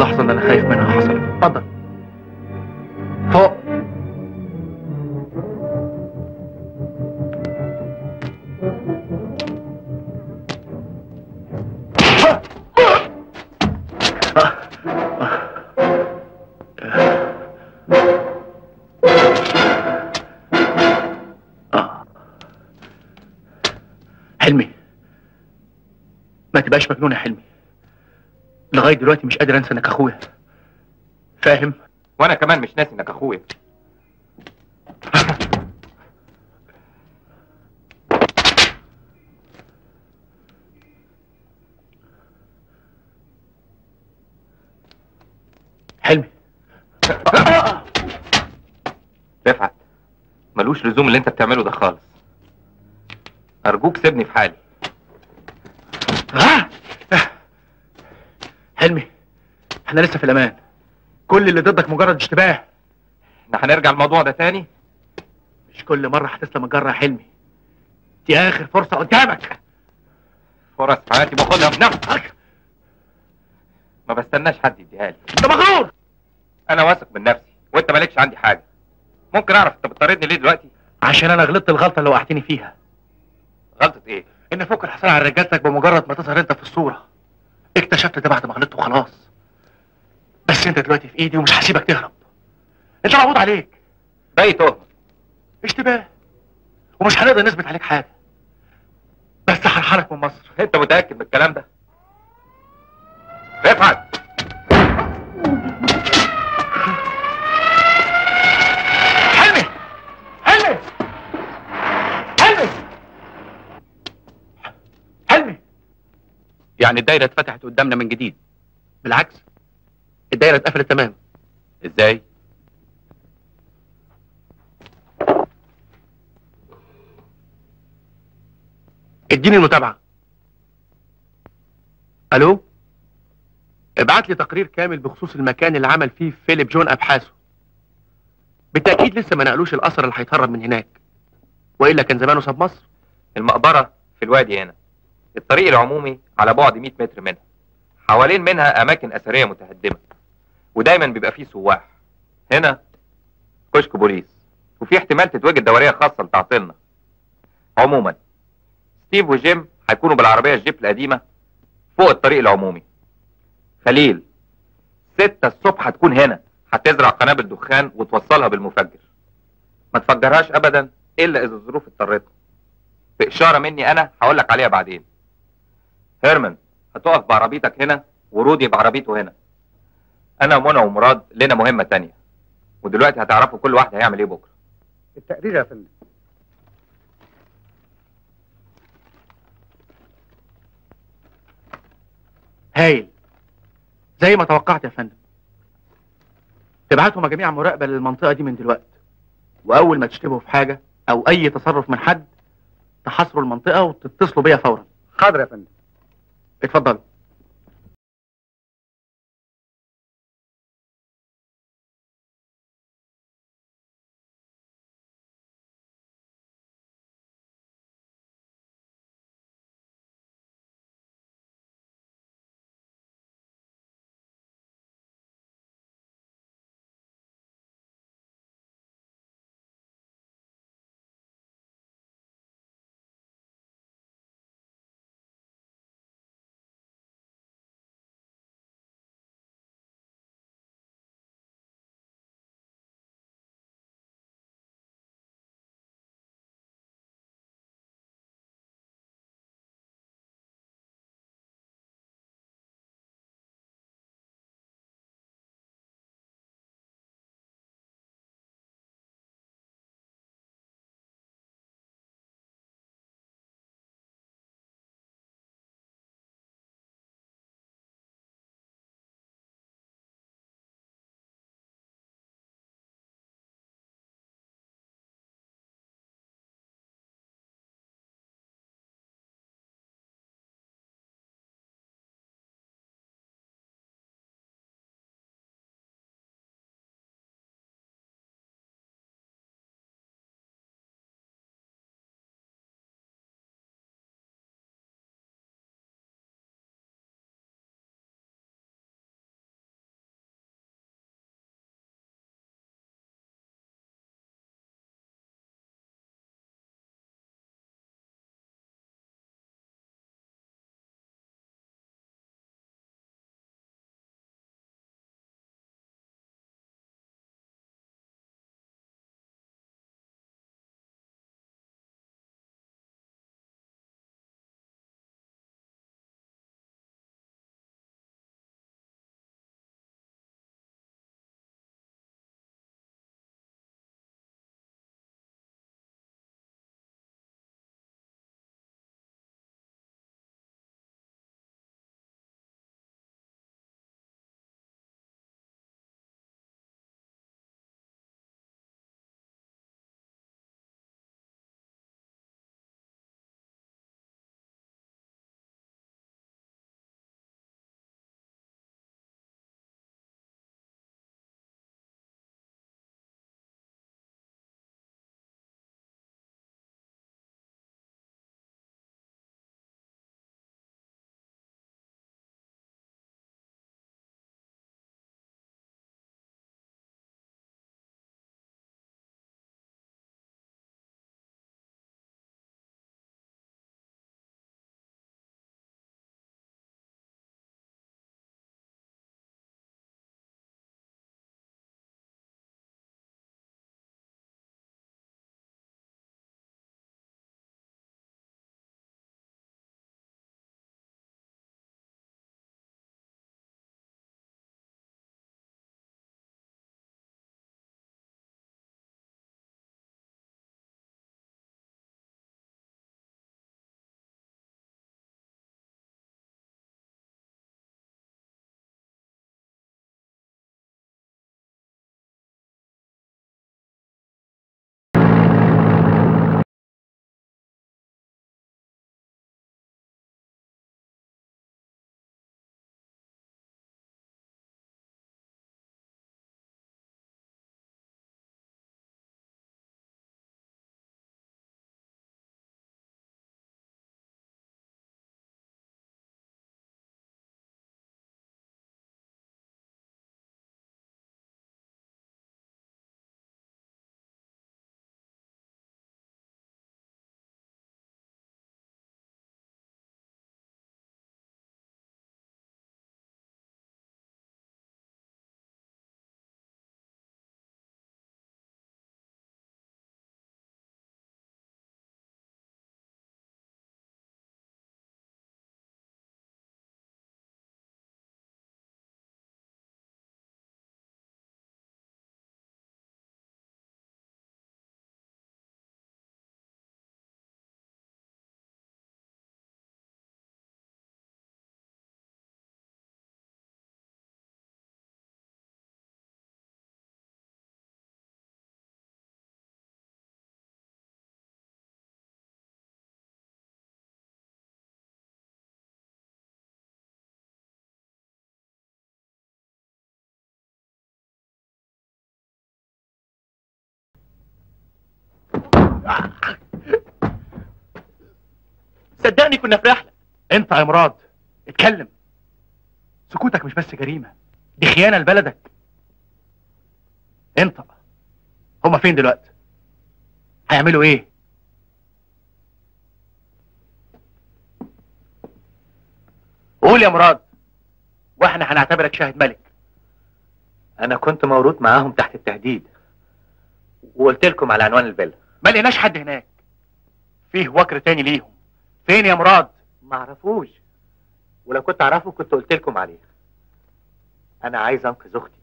اللحظة اللي أنا خايف منها حصلت. اتفضل. فوق. حلمي، ما تبقاش مجنون يا حلمي. لغاية دلوقتي مش قادر انسى انك اخويا، فاهم؟ وانا كمان مش ناسي انك اخويا. حلمي رفعت، ملوش لزوم اللي انت بتعمله ده خالص، ارجوك سيبني في حالي. حلمي احنا لسه في الامان، كل اللي ضدك مجرد اشتباه. احنا هنرجع الموضوع ده تاني؟ مش كل مره هتسلم الجره يا حلمي، دي اخر فرصه قدامك. فرص في حياتي باخدها بنفسك، ما بستناش حد يديها لي. انت مغرور. انا واثق من نفسي وانت مالكش عندي حاجه. ممكن اعرف انت بتطاردني ليه دلوقتي؟ عشان انا غلطت الغلطه اللي وقعتني فيها. غلطه ايه؟ ان فوق الحصول على رجالتك بمجرد ما تظهر انت في الصوره. اكتشفت ده بعد ما غلطت وخلاص. بس انت دلوقتي في ايدي ومش هسيبك تهرب. انت معروض عليك. باقي تهمه. اشتباه. ومش هنقدر نثبت عليك حاجه. بس هرحلك من مصر. انت متاكد من الكلام ده؟ رفعت. حلمي حلمي حلمي حلمي. يعني الدايره اتفتحت قدامنا من جديد؟ بالعكس، الدايره اتقفلت تمام. ازاي؟ اديني المتابعه. الو، ابعت لي تقرير كامل بخصوص المكان اللي عمل فيه فيليب جون ابحاثه. بالتاكيد لسه ما نقلوش الاثر اللي هيتهرب من هناك، والا كان زمانه ساب مصر. المقبره في الوادي هنا، الطريق العمومي على بعد مية متر منها، حوالين منها اماكن اثريه متهدمه، ودايما بيبقى فيه سواح. هنا كشك بوليس، وفي احتمال تتواجد دوريه خاصه لتعطيلنا. عموما ستيف وجيم هيكونوا بالعربيه الجيب القديمه فوق الطريق العمومي. خليل، ستة الصبح هتكون هنا، هتزرع قنابل دخان وتوصلها بالمفجر. ما تفجرهاش ابدا الا اذا الظروف اضطرتنا. باشاره مني انا هقول لك عليها بعدين. هيرمان هتقف بعربيتك هنا، ورودي بعربيته هنا. انا ومنى ومراد لنا مهمه تانية، ودلوقتي هتعرفوا كل واحد هيعمل ايه بكره. التقرير يا فندم. هايل، زي ما توقعت يا فندم. تبعتهم يا جميع مراقبه للمنطقه دي من دلوقتي، واول ما تشتبهوا في حاجه او اي تصرف من حد تحاصروا المنطقه وتتصلوا بيا فورا. حاضر يا فندم. اتفضلوا. صدقني كنا في رحلة. انت يا مراد اتكلم. سكوتك مش بس جريمة، دي خيانة لبلدك. انت هما فين دلوقتي؟ هيعملوا ايه؟ قول يا مراد واحنا هنعتبرك شاهد ملك. انا كنت مورود معاهم تحت التهديد وقلت لكم على عنوان الفيلا. ما لقيناش حد هناك. فيه وكر تاني ليهم. فين يا مراد؟ معرفوش، ولو كنت اعرفه كنت قلت لكم عليه. انا عايز انقذ اختي.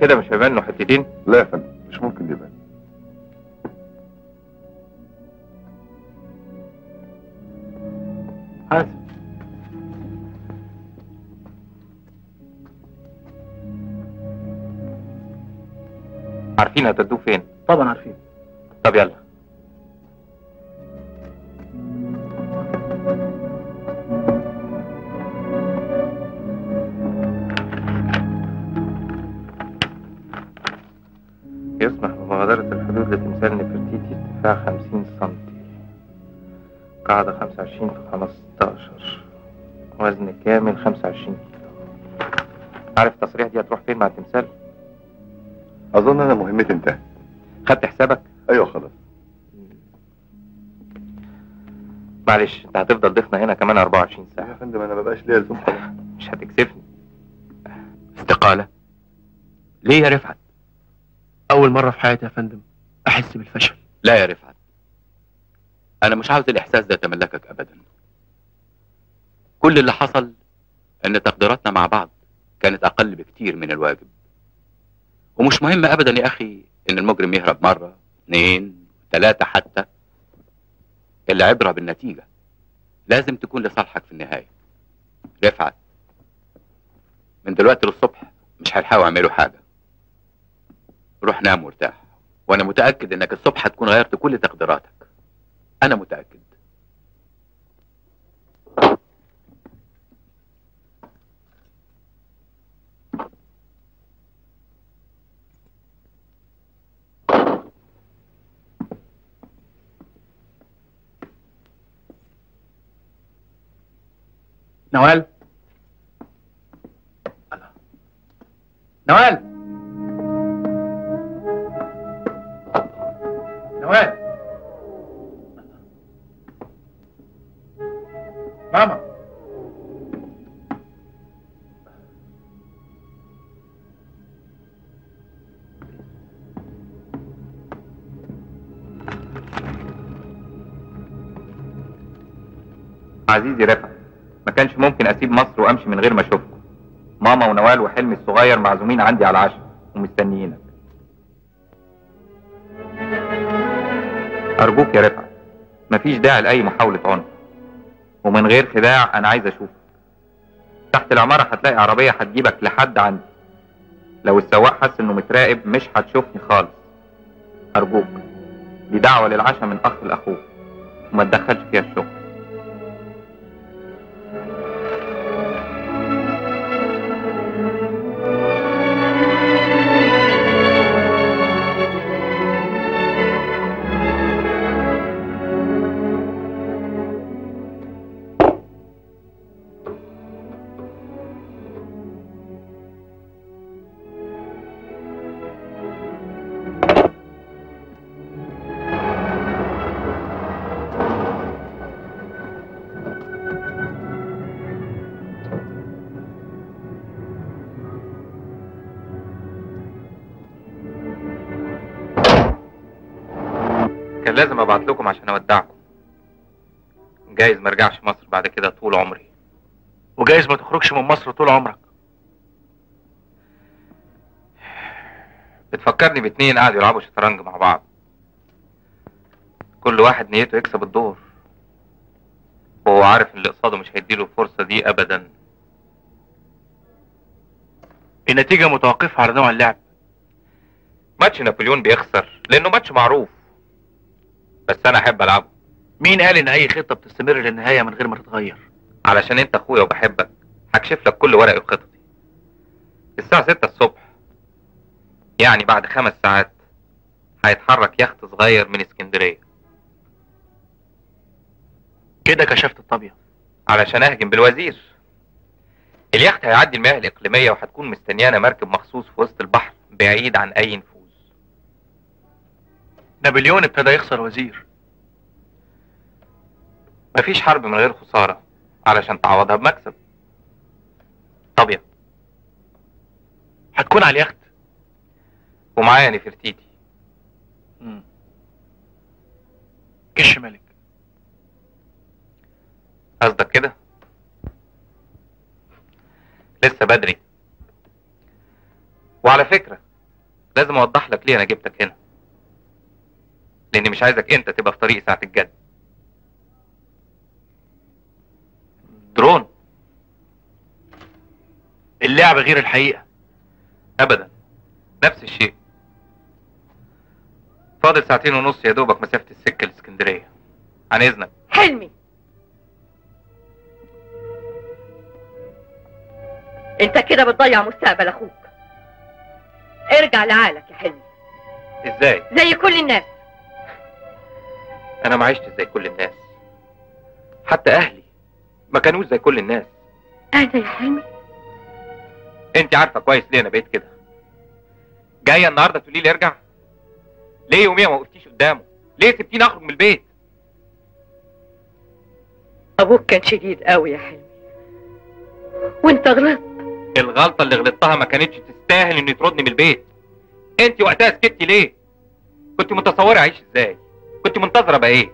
كده مش هيبان له حتتين؟ لا يا فندم، مش ممكن يبان. حاسب. عارفين هتدوه فين؟ طبعا عارفين. طب يلا. يسمح بمغادرة الحدود لتمثال نفرتيتي ارتفاع خمسين سنتي، قاعدة خمسة وعشرين في خمستاشر، وزن كامل خمسة وعشرين كيلو. عارف التصريح دي هتروح فين مع التمثال؟ أظن أنا مهمتي انتهت. خدت حسابك؟ أيوه خلاص. معلش أنت هتفضل ضيفنا هنا كمان أربعة وعشرين ساعة. يا فندم أنا مبقاش ليا لزوم خلاص. مش هتكسفني. استقالة؟ ليه يا رفعت؟ أول مرة في حياتي يا فندم أحس بالفشل. لا يا رفعت، أنا مش عاوز الإحساس ده يتملكك أبدا. كل اللي حصل إن تقديراتنا مع بعض كانت أقل بكتير من الواجب، ومش مهم أبدا يا أخي إن المجرم يهرب مرة اتنين تلاتة حتى. العبرة بالنتيجة لازم تكون لصالحك في النهاية. رفعت من دلوقتي للصبح مش هيلحقوا يعملوا حاجة. روح نام وارتاح، وانا متاكد انك الصبح هتكون غيرت كل تقديراتك. انا متاكد. نوال، نوال، نوال، ماما، عزيزي رفعت، ما كانش ممكن اسيب مصر وامشي من غير ما اشوفكم. ماما ونوال وحلمي الصغير معزومين عندي على العشاء ومستنيينك. أرجوك يا رفعت، مفيش داعي لأي محاولة عنف، ومن غير خداع أنا عايز أشوفك. تحت العمارة هتلاقي عربية هتجيبك لحد عندي. لو السواق حس إنه متراقب مش هتشوفني خالص. أرجوك، دي دعوة للعشاء من أخ لأخوك، وما تدخلش فيها الشغل. لازم ابعت لكم عشان اودعكم. جايز ما ارجعش مصر بعد كده طول عمري، وجايز ما تخرجش من مصر طول عمرك. بتفكرني باتنين قاعدوا يلعبوا شطرنج مع بعض، كل واحد نيته يكسب الدور، وهو عارف اللي قصاده مش هيديله الفرصه دي ابدا. النتيجه متوقفه على نوع اللعب. ماتش نابليون بيخسر لانه ماتش معروف، بس انا احب العبه. مين قال ان اي خطه بتستمر للنهايه من غير ما تتغير؟ علشان انت اخويا وبحبك هكشف لك كل ورقي وخططي. الساعه ستة الصبح يعني بعد خمس ساعات هيتحرك يخت صغير من اسكندريه. كده كشفت الطابيه علشان اهجم بالوزير. اليخت هيعدي المياه الاقليميه وهتكون مستنيانا مركب مخصوص في وسط البحر بعيد عن اي نفوذ. نابليون ابتدى يخسر وزير. مفيش حرب من غير خساره علشان تعوضها بمكسب. طبيعي هتكون على اليخت ومعايا نفرتيتي. امم كش ملك قصدك كده؟ لسه بدري. وعلى فكره لازم اوضح لك ليه انا جبتك هنا، لاني مش عايزك انت تبقى في طريق ساعه الجد. درون اللعبه غير الحقيقه ابدا، نفس الشيء. فاضل ساعتين ونص يا دوبك مسافه السكه لاسكندريه. عن اذنك حلمي، انت كده بتضيع مستقبل اخوك. ارجع لعقلك يا حلمي. ازاي؟ زي كل الناس. انا ما عشتش زي كل الناس، حتى اهلي ما كانوش زي كل الناس. انا يا حلمي انت عارفه كويس ليه انا بقيت كده. جايه النهارده تقولي لي ارجع؟ ليه يوميا ما وقفتيش قدامه؟ ليه سبتيني اخرج من البيت؟ ابوك كان شديد قوي يا حلمي وانت غلطت. الغلطه اللي غلطتها ما كانتش تستاهل ان يطردني من البيت. انت وقتها سكتي ليه؟ كنت متصوره اعيش ازاي؟ كنت منتظره بقى ايه؟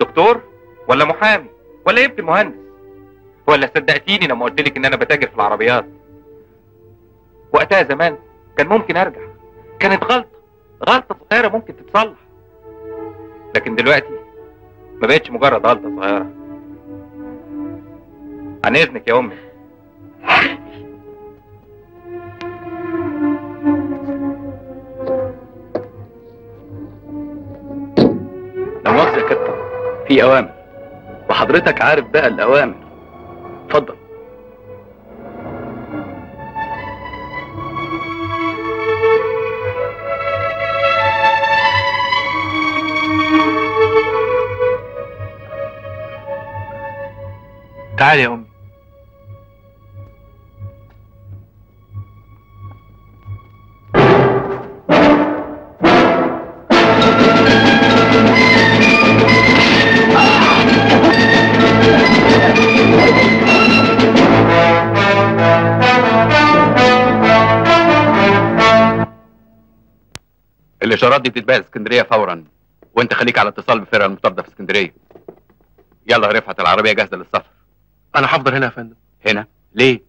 دكتور ولا محامي ولا يبقى مهندس؟ ولا صدقتيني لما قلت لك ان انا بتاجر في العربيات؟ وقتها زمان كان ممكن ارجع، كانت غلطه، غلطه صغيره ممكن تتصلح. لكن دلوقتي ما بقتش مجرد غلطه صغيره. عن اذنك يا امي. لو مؤاخذة يا كابتن، في أوامر وحضرتك عارف بقى الأوامر. اتفضل. تعالي يا أمي. الاشارات دي بتتباع اسكندريه فورا، وانت خليك على اتصال بالفرقه المطارده في اسكندريه. يلا يا رفعت، العربيه جاهزه للسفر. انا هفضل هنا يا فندم. هنا ليه؟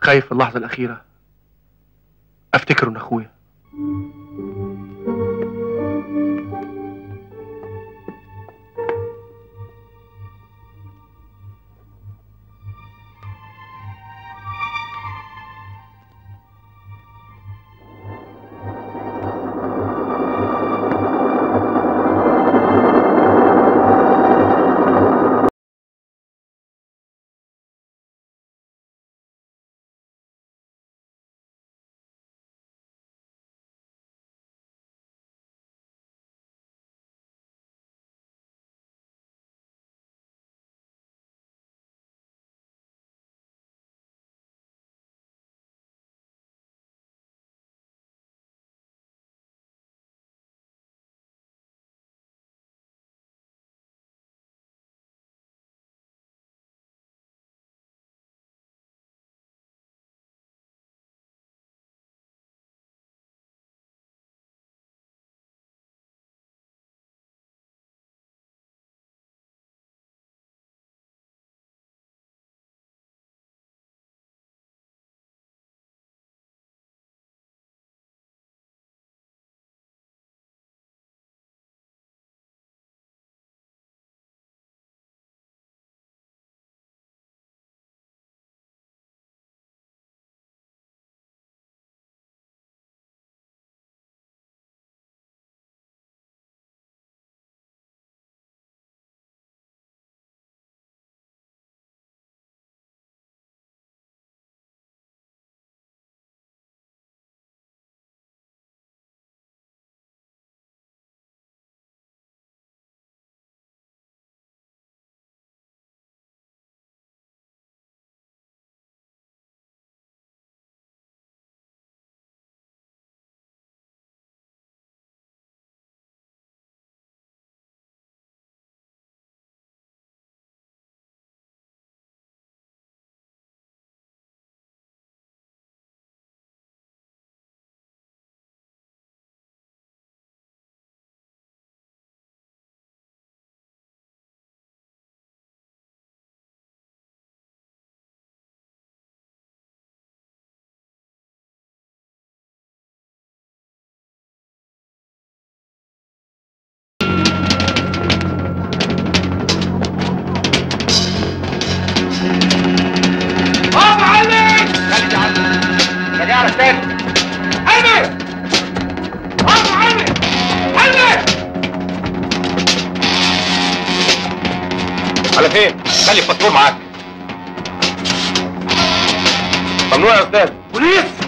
خايف في اللحظه الاخيره افتكر ان اخويا. خلي الباسبور معاك. ممنوع يا استاذ. بوليس.